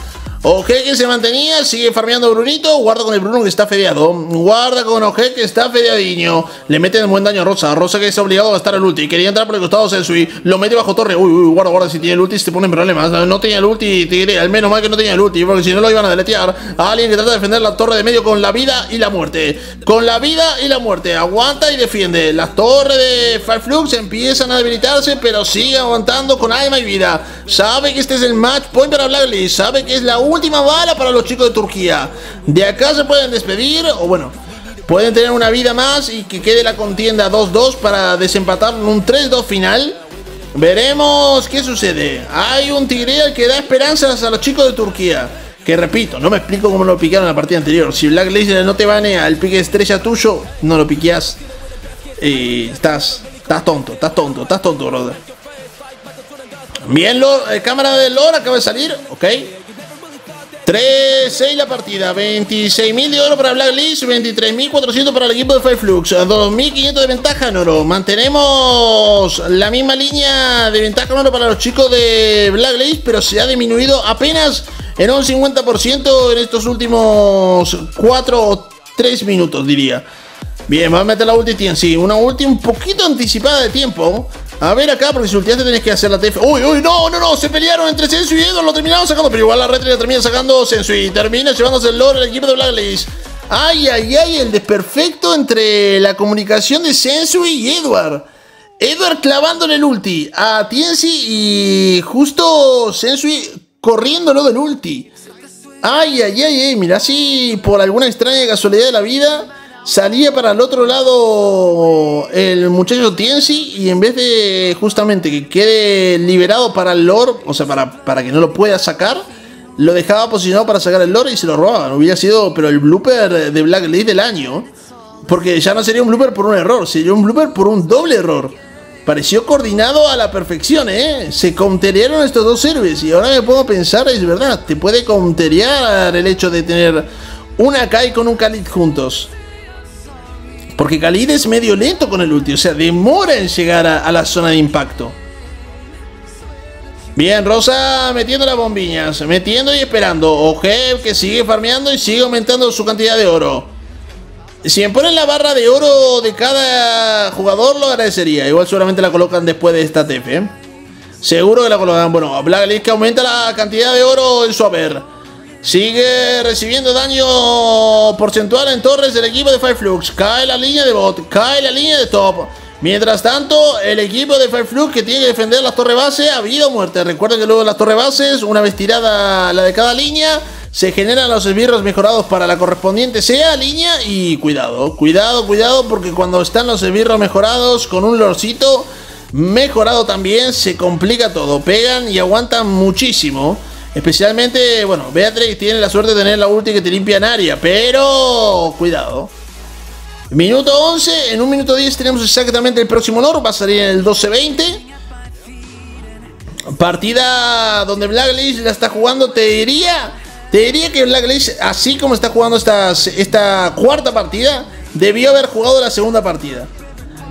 Ojev que se mantenía. Sigue farmeando Brunito. Guarda con el Bruno que está fedeado. Guarda con Ojev que está fedeadiño. Le meten buen daño a Rosa. Rosa que es obligado a gastar el ulti. Quería entrar por el costado Sensui. Lo mete bajo torre. Uy, guarda. Si tiene el ulti se te ponen problemas. No tenía el ulti Tigreal. Menos mal que no tenía el ulti, porque si no lo iban a deletear. Alguien que trata de defender la torre de medio con la vida y la muerte. Aguanta y defiende. Las torres de Five Flux empiezan a debilitarse, pero sigue aguantando con alma y vida. Sabe que este es el match point para Blacklist. Sabe que es la última bala para los chicos de Turquía. De acá se pueden despedir, o bueno, Pueden tener una vida más y que quede la contienda 2-2 para desempatar un 3-2 final. Veremos qué sucede. Hay un Tigreal que da esperanzas a los chicos de Turquía. Que repito, no me explico cómo lo piquearon en la partida anterior. Si Blacklist no te banea al pique estrella tuyo, no lo piqueas. Estás tonto, brother. Bien, cámara de oro acaba de salir. Ok. 3-6 la partida, 26.000 de oro para Blacklist, 23.400 para el equipo de Five Flux, 2.500 de ventaja en oro. Mantenemos la misma línea de ventaja en oro para los chicos de Blacklist, pero se ha disminuido apenas en un 50% en estos últimos 4 o 3 minutos, diría. Bien, vamos a meter la ulti Tienzi, una ulti un poquito anticipada de tiempo. A ver acá, porque si ultiante tenés que hacer la TF. Uy, no, se pelearon entre Sensui y Edward, lo terminaron sacando, pero igual la red la termina sacando Sensui, termina llevándose el lore el equipo de Blacklist. Ay, el desperfecto entre la comunicación de Sensui y Edward. Edward clavándole el ulti a Tienzi y justo Sensui corriéndolo del ulti. Ay, mirá si por alguna extraña casualidad de la vida salía para el otro lado el muchacho Tienzi y en vez de justamente que quede liberado para el lore, o sea, para que no lo pueda sacar, lo dejaba posicionado para sacar el lore y se lo robaban. Hubiera sido, pero el blooper de Blacklist del año, porque ya no sería un blooper por un error, sería un blooper por un doble error. Pareció coordinado a la perfección, ¿eh? Se counterearon estos dos héroes y ahora me puedo pensar, es verdad, te puede counterear el hecho de tener una Kai con un Khaleed juntos. Porque Khaleed es medio lento con el ulti, o sea, demora en llegar a la zona de impacto. Bien, Rosa metiendo las bombillas, metiendo y esperando. Ojev que sigue farmeando y sigue aumentando su cantidad de oro. Si me ponen la barra de oro de cada jugador, lo agradecería. Igual seguramente la colocan después de esta TF, ¿eh? Seguro que la colocan. Bueno, Blacklist que aumenta la cantidad de oro en su haber. Sigue recibiendo daño porcentual en torres del equipo de Five Flux. Cae la línea de bot, cae la línea de top. Mientras tanto, el equipo de Five Flux que tiene que defender las torres base ha habido muerte. Recuerden que luego las torres bases, una vez tirada la de cada línea, se generan los esbirros mejorados para la correspondiente sea línea. Y cuidado, porque cuando están los esbirros mejorados con un lorcito mejorado también, se complica todo. Pegan y aguantan muchísimo. Especialmente, bueno, Beatrix tiene la suerte de tener la ulti que te limpia en área, pero cuidado. Minuto 11, en un minuto 10 tenemos exactamente el próximo honor, va a salir en el 12-20. Partida donde Blacklist la está jugando, te diría que Blacklist, así como está jugando esta cuarta partida, debió haber jugado la segunda partida.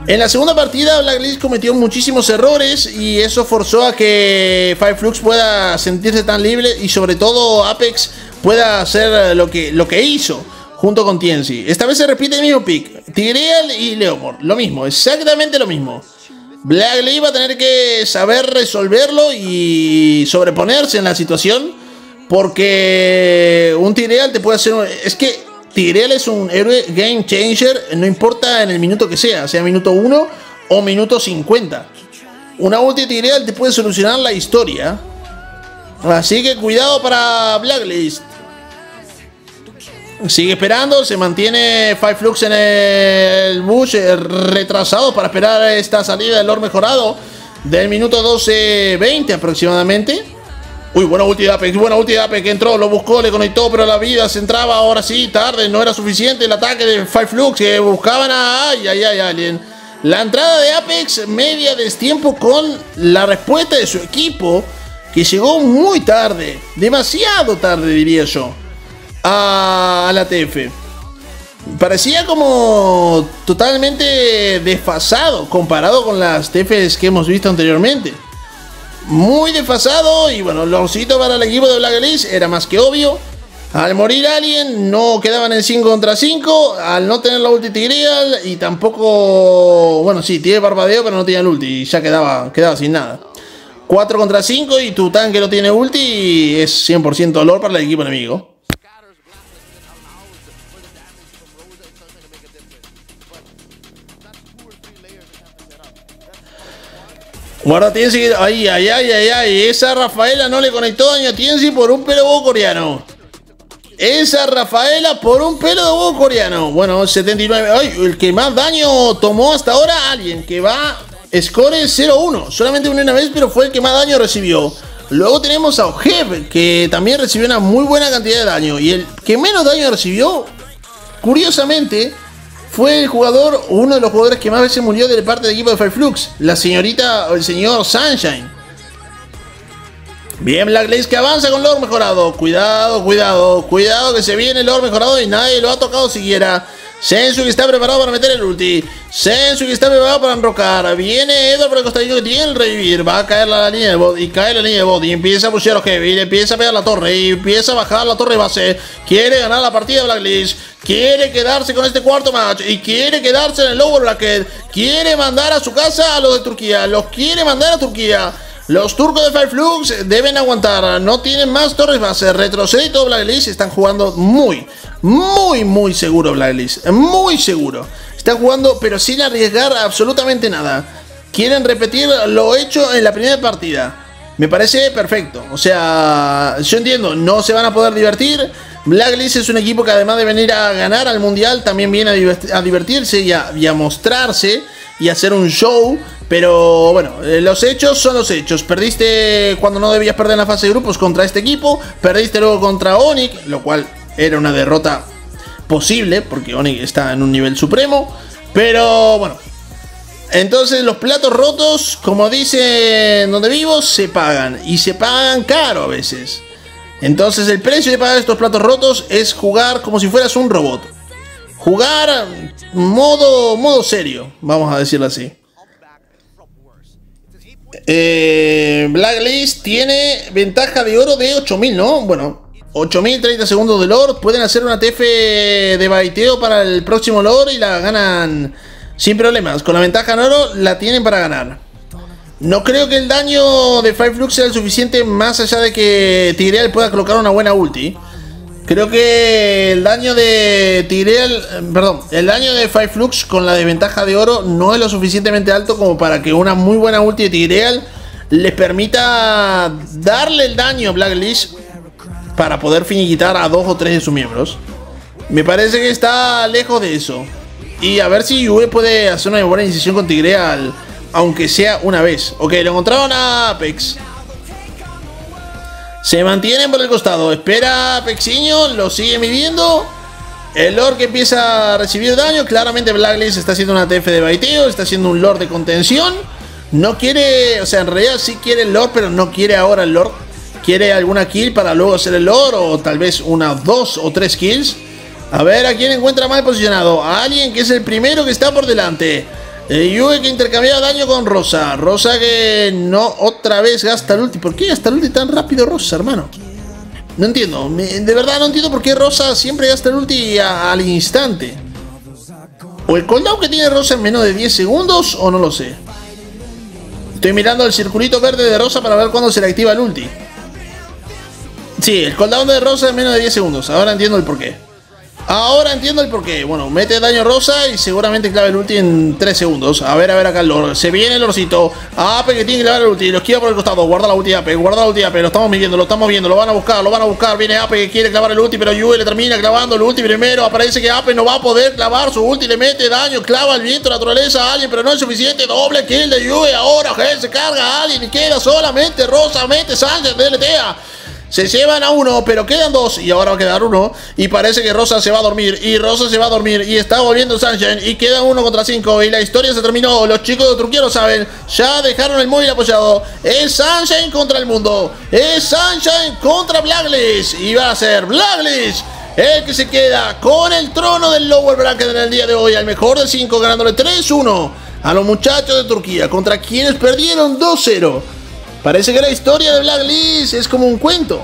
En la segunda partida Blacklist cometió muchísimos errores y eso forzó a que Five Flux pueda sentirse tan libre y sobre todo Apex pueda hacer lo que hizo junto con Tienzi. Esta vez se repite el mismo pick, Tigreal y Leomor, lo mismo, exactamente lo mismo. Blacklist va a tener que saber resolverlo y sobreponerse en la situación porque un Tigreal te puede hacer... Es que Tigreal es un héroe game changer, no importa en el minuto que sea, sea minuto 1 o minuto 50. Una ulti Tigreal te puede solucionar la historia. Así que cuidado para Blacklist. Sigue esperando, se mantiene Five Flux en el bush retrasado para esperar esta salida del lore mejorado del minuto 12-20 aproximadamente. Uy, buena ulti de Apex, que entró, lo buscó, le conectó, pero la vida se entraba, ahora sí, tarde, no era suficiente el ataque de Five Flux, que buscaban a... Ay, Alien. La entrada de Apex, media destiempo con la respuesta de su equipo, que llegó muy tarde, demasiado tarde diría yo, a la TF. Parecía como totalmente desfasado comparado con las TFs que hemos visto anteriormente. Muy desfasado y bueno, el orcito para el equipo de Blacklist era más que obvio. Al morir Alien no quedaban en 5 contra 5, al no tener la ulti Tigreal y tampoco... Bueno, sí, tiene barbadeo pero no tenía el ulti y ya quedaba sin nada. 4 contra 5 y tu tanque no tiene ulti y es 100% dolor para el equipo enemigo. Guarda Tienzi, ay, esa Rafaela no le conectó daño a Tienzi por un pelobo coreano. Esa Rafaela por un pelo de huevo coreano. Bueno, 79. Ay, el que más daño tomó hasta ahora, Alien, que va score 0-1. Solamente una vez, pero fue el que más daño recibió. Luego tenemos a Ojev, que también recibió una muy buena cantidad de daño. Y el que menos daño recibió, curiosamente, fue el jugador, uno de los jugadores que más veces murió de parte del equipo de Five Flux, la señorita o el señor Sunshine. Bien, Blacklist que avanza con Lord mejorado. Cuidado, cuidado, cuidado que se viene Lord mejorado y nadie lo ha tocado siquiera. Sensui que está preparado para meter el ulti. Sensui que está preparado para enrocar. Viene Edward por el costadito que tiene el revivir. Va a caer la línea de bot. Y cae la línea de bot. Y empieza a pushear a Heavy. Le empieza a pegar la torre. Y empieza a bajar la torre base. Quiere ganar la partida Blacklist. Quiere quedarse con este cuarto match. Y quiere quedarse en el lower bracket. Quiere mandar a su casa a los de Turquía. Los quiere mandar a Turquía. Los turcos de Five Flux deben aguantar. No tienen más torres base. Retrocede y todo Blacklist. Están jugando muy seguro Blacklist. Muy seguro. Están jugando pero sin arriesgar absolutamente nada. Quieren repetir lo hecho en la primera partida. Me parece perfecto. O sea, yo entiendo, no se van a poder divertir. Blacklist es un equipo que además de venir a ganar al mundial, también viene a divertirse y a mostrarse y hacer un show. Pero bueno, los hechos son los hechos. Perdiste cuando no debías perder en la fase de grupos contra este equipo. Perdiste luego contra Onic, lo cual era una derrota posible porque Onic está en un nivel supremo. Pero bueno, entonces los platos rotos, como dicen donde vivo, se pagan. Y se pagan caro a veces. Entonces el precio de pagar estos platos rotos es jugar como si fueras un robot. Jugar modo serio, vamos a decirlo así. Blacklist tiene ventaja de oro de 8000, ¿no? Bueno, 8000, 30 segundos de lore. Pueden hacer una TF de baiteo para el próximo lore y la ganan sin problemas. Con la ventaja en oro la tienen para ganar. No creo que el daño de Five Flux sea el suficiente, más allá de que Tigreal pueda colocar una buena ulti. Creo que el daño de Tigreal, perdón, el daño de Five Flux con la desventaja de oro no es lo suficientemente alto como para que una muy buena ulti de Tigreal les permita darle el daño a Blacklist para poder finiquitar a 2 o 3 de sus miembros. Me parece que está lejos de eso. Y a ver si Yue puede hacer una buena incisión con Tigreal, aunque sea una vez. Ok, lo encontraron a Apex. Se mantienen por el costado. Espera Pexiño. Lo sigue midiendo. El Lord que empieza a recibir daño. Claramente Blacklist está haciendo una TF de baiteo. Está haciendo un Lord de contención. No quiere... O sea, en realidad sí quiere el Lord, pero no quiere ahora el Lord. Quiere alguna kill para luego hacer el Lord. O tal vez una, 2 o 3 kills. A ver a quién encuentra mal posicionado. A alguien que es el primero que está por delante. Yue que intercambia daño con Rosa. Rosa que no otra vez gasta el ulti. ¿Por qué gasta el ulti tan rápido Rosa, hermano? No entiendo. De verdad no entiendo por qué Rosa siempre gasta el ulti al instante. O el cooldown que tiene Rosa en menos de 10 segundos o no lo sé. Estoy mirando el circulito verde de Rosa para ver cuándo se le activa el ulti. Sí, el cooldown de Rosa en menos de 10 segundos. Ahora entiendo el porqué. Ahora entiendo el porqué. Bueno, mete daño Rosa y seguramente clava el ulti en 3 segundos. A ver acá el Lord. Se viene el Orcito. Ape que tiene que clavar el ulti. Lo esquiva por el costado. Guarda la ulti Ape. Guarda la ulti Ape. Lo estamos midiendo, lo estamos viendo. Lo van a buscar, lo van a buscar. Viene Ape que quiere clavar el ulti, pero Yue le termina clavando el ulti primero. Aparece que Ape no va a poder clavar su ulti. Le mete daño. Clava el viento naturaleza a alguien, pero no es suficiente. Doble kill de Yue. Ahora se carga a alguien y queda solamente Rosa. Mete Sánchez. Deletea. Se llevan a 1, pero quedan 2. Y ahora va a quedar 1. Y parece que Rosa se va a dormir. Y Rosa se va a dormir. Y está volviendo Sunshine. Y queda 1 contra 5. Y la historia se terminó. Los chicos de Turquía lo saben. Ya dejaron el móvil apoyado. Es Sunshine contra el mundo. Es Sunshine contra Blacklist. Y va a ser Blacklist el que se queda con el trono del lower bracket en el día de hoy. Al mejor de 5, ganándole 3-1 a los muchachos de Turquía, contra quienes perdieron 2-0. Parece que la historia de Blacklist es como un cuento.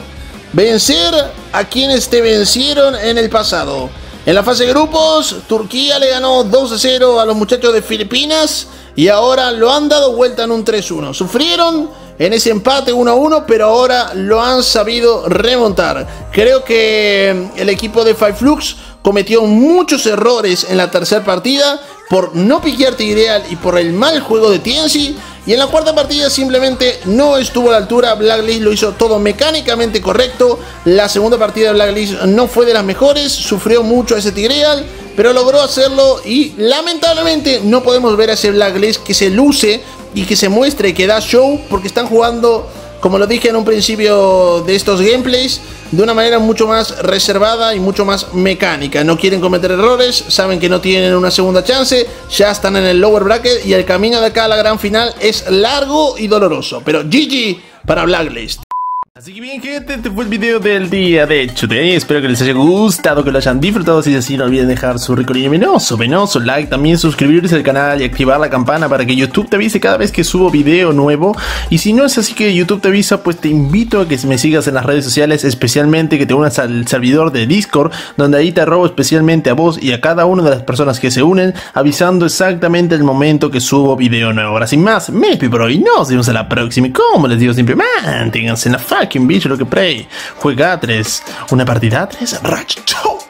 Vencer a quienes te vencieron en el pasado. En la fase de grupos, Turquía le ganó 2-0 a los muchachos de Filipinas. Y ahora lo han dado vuelta en un 3-1. Sufrieron en ese empate 1-1, pero ahora lo han sabido remontar. Creo que el equipo de Five Flux cometió muchos errores en la tercera partida por no piquear Tigreal y por el mal juego de Tienzi. Y en la cuarta partida simplemente no estuvo a la altura. Blacklist lo hizo todo mecánicamente correcto. La segunda partida de Blacklist no fue de las mejores, sufrió mucho ese Tigreal, pero logró hacerlo y lamentablemente no podemos ver a ese Blacklist que se luce y que se muestre, que da show, porque están jugando, como lo dije en un principio de estos gameplays, de una manera mucho más reservada y mucho más mecánica. No quieren cometer errores, saben que no tienen una segunda chance, ya están en el lower bracket y el camino de acá a la gran final es largo y doloroso. Pero GG para Blacklist. Así que bien, gente, este fue el video del día de Today. Espero que les haya gustado, que lo hayan disfrutado. Si es así, no olviden dejar su rico y venoso like. También suscribirse al canal y activar la campana para que YouTube te avise cada vez que subo video nuevo. Y si no es así que YouTube te avisa, pues te invito a que me sigas en las redes sociales, especialmente que te unas al servidor de Discord, donde ahí te robo especialmente a vos y a cada una de las personas que se unen, avisando exactamente el momento que subo video nuevo. Ahora sin más, me despido por hoy, nos vemos a la próxima. Y como les digo siempre, manténganse en la fac. Que un bicho lo que play. Juega a 3. Una partida a 3. Racha. Chau.